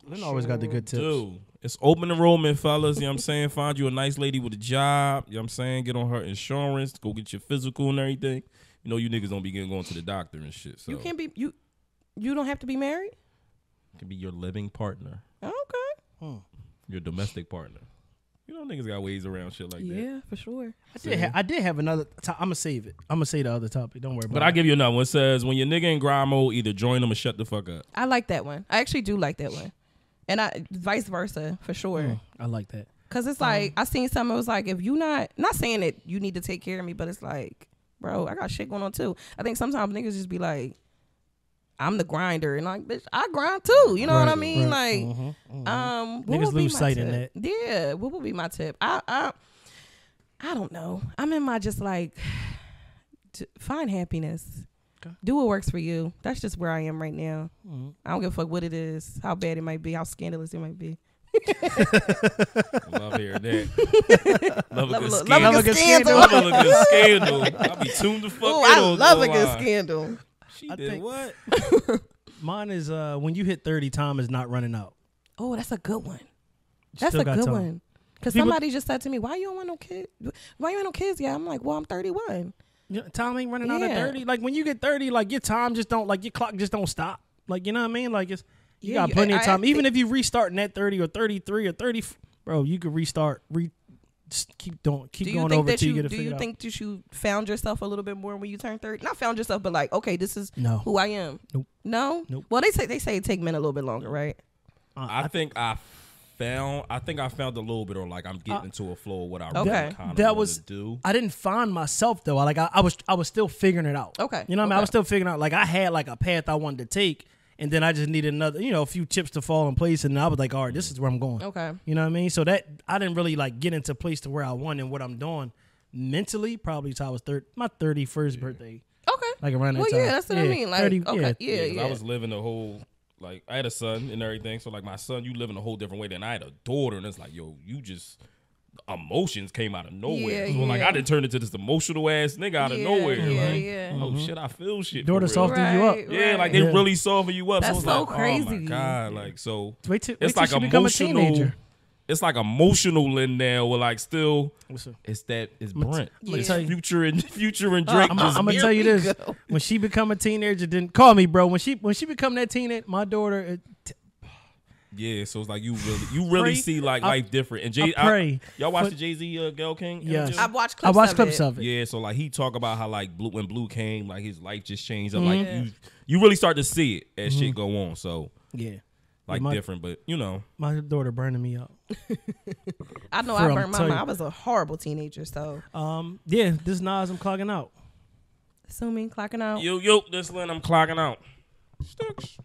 Lynn always got the good tips. Dude, it's open enrollment, fellas. You know what I'm saying? Find you a nice lady with a job. You know what I'm saying? Get on her insurance. Go get your physical and everything. You know you niggas don't be going to the doctor and shit. So. You don't have to be married? It can be your living partner. Okay. Huh. Your domestic partner. You know niggas got ways around shit like that. Yeah, for sure. I did have another. I'm going to save it. I'm going to say the other topic. Don't worry about it. But I'll give you another one. It says, when your nigga in grind mode, either join them or shut the fuck up. I like that one. I actually do like that one. And vice versa, for sure. Mm, I like that. Because it's like, I seen something. It was like, if you not saying that you need to take care of me, but it's like, bro, I got shit going on too. I think sometimes niggas just be like, I'm the grinder, and like, bitch, I grind too. You know what I mean? Right. Like, niggas lose sight in that. Yeah, what would be my tip? I don't know. I'm in my just like, find happiness. Okay. Do what works for you. That's just where I am right now. Mm-hmm. I don't give a fuck what it is, how bad it might be, how scandalous it might be. Love hearing that. Love a good scandal. Love a good scandal. I be tuned the fuck. Ooh, I love a good scandal. What? Mine is when you hit 30, time is not running out. Oh, that's a good one. That's a good one. Because somebody just said to me, "Why you don't want no kids? Why you ain't no kids yet?" I'm like, "Well, I'm 31. Your time ain't running out of 30. Like when you get 30, like your time just don't, like your clock just don't stop. Like you know what I mean? Like it's you got plenty of time. Even if you restarting at 30 or 33 or 30, bro, you could restart. Just keep going over till you get it figured out. Do you think that you found yourself a little bit more when you turn 30? Not found yourself, but like, okay, this is who I am. Nope. No? Nope. Well, they say it take men a little bit longer, right? I think I found a little bit, or like I'm getting into a flow of what I really kind of want to do. I didn't find myself though. I was still figuring it out. Okay. You know what I mean? I was still figuring out, like I had like a path I wanted to take, and then I just needed another, you know, a few chips to fall in place, and I was like, all right, this is where I'm going. Okay. You know what I mean? So that I didn't really like get into place to where I want and what I'm doing mentally, probably till I was my 31st birthday. Okay. Like around that time. Well, yeah, that's what I mean. Like 30, okay. Yeah. I was living the whole, like I had a son and everything, so like my son, you live in a whole different way than I had a daughter, and it's like, yo, you just emotions came out of nowhere. So like I didn't turn into this emotional ass nigga out of nowhere. Oh shit, I feel shit. Daughter softened you up. Yeah, like they really soften you up. That's so, it's so like, crazy. Oh my god, like so. Wait till like she become a teenager. It's like emotional in there. We're like still. It's that. It's Brent. It's Future and Drake. I'm gonna tell you this. Go. When she become a teenager, didn't call me, bro. When she become that teenager, my daughter. Yeah, so it's like you really see like life different. And y'all watch the Jay-Z Gayle King? Yes. I watched clips of it. Yeah, so like he talk about how like when Blue came, like his life just changed up. Mm-hmm. Like you really start to see it as shit go on. So yeah. Like different, but you know. My daughter burning me up. I know I burned my mom. I was a horrible teenager, so. Yeah, this Nas, I'm clogging out. Assuming clocking out. Yo, this Lynn, I'm clogging out. Sticks.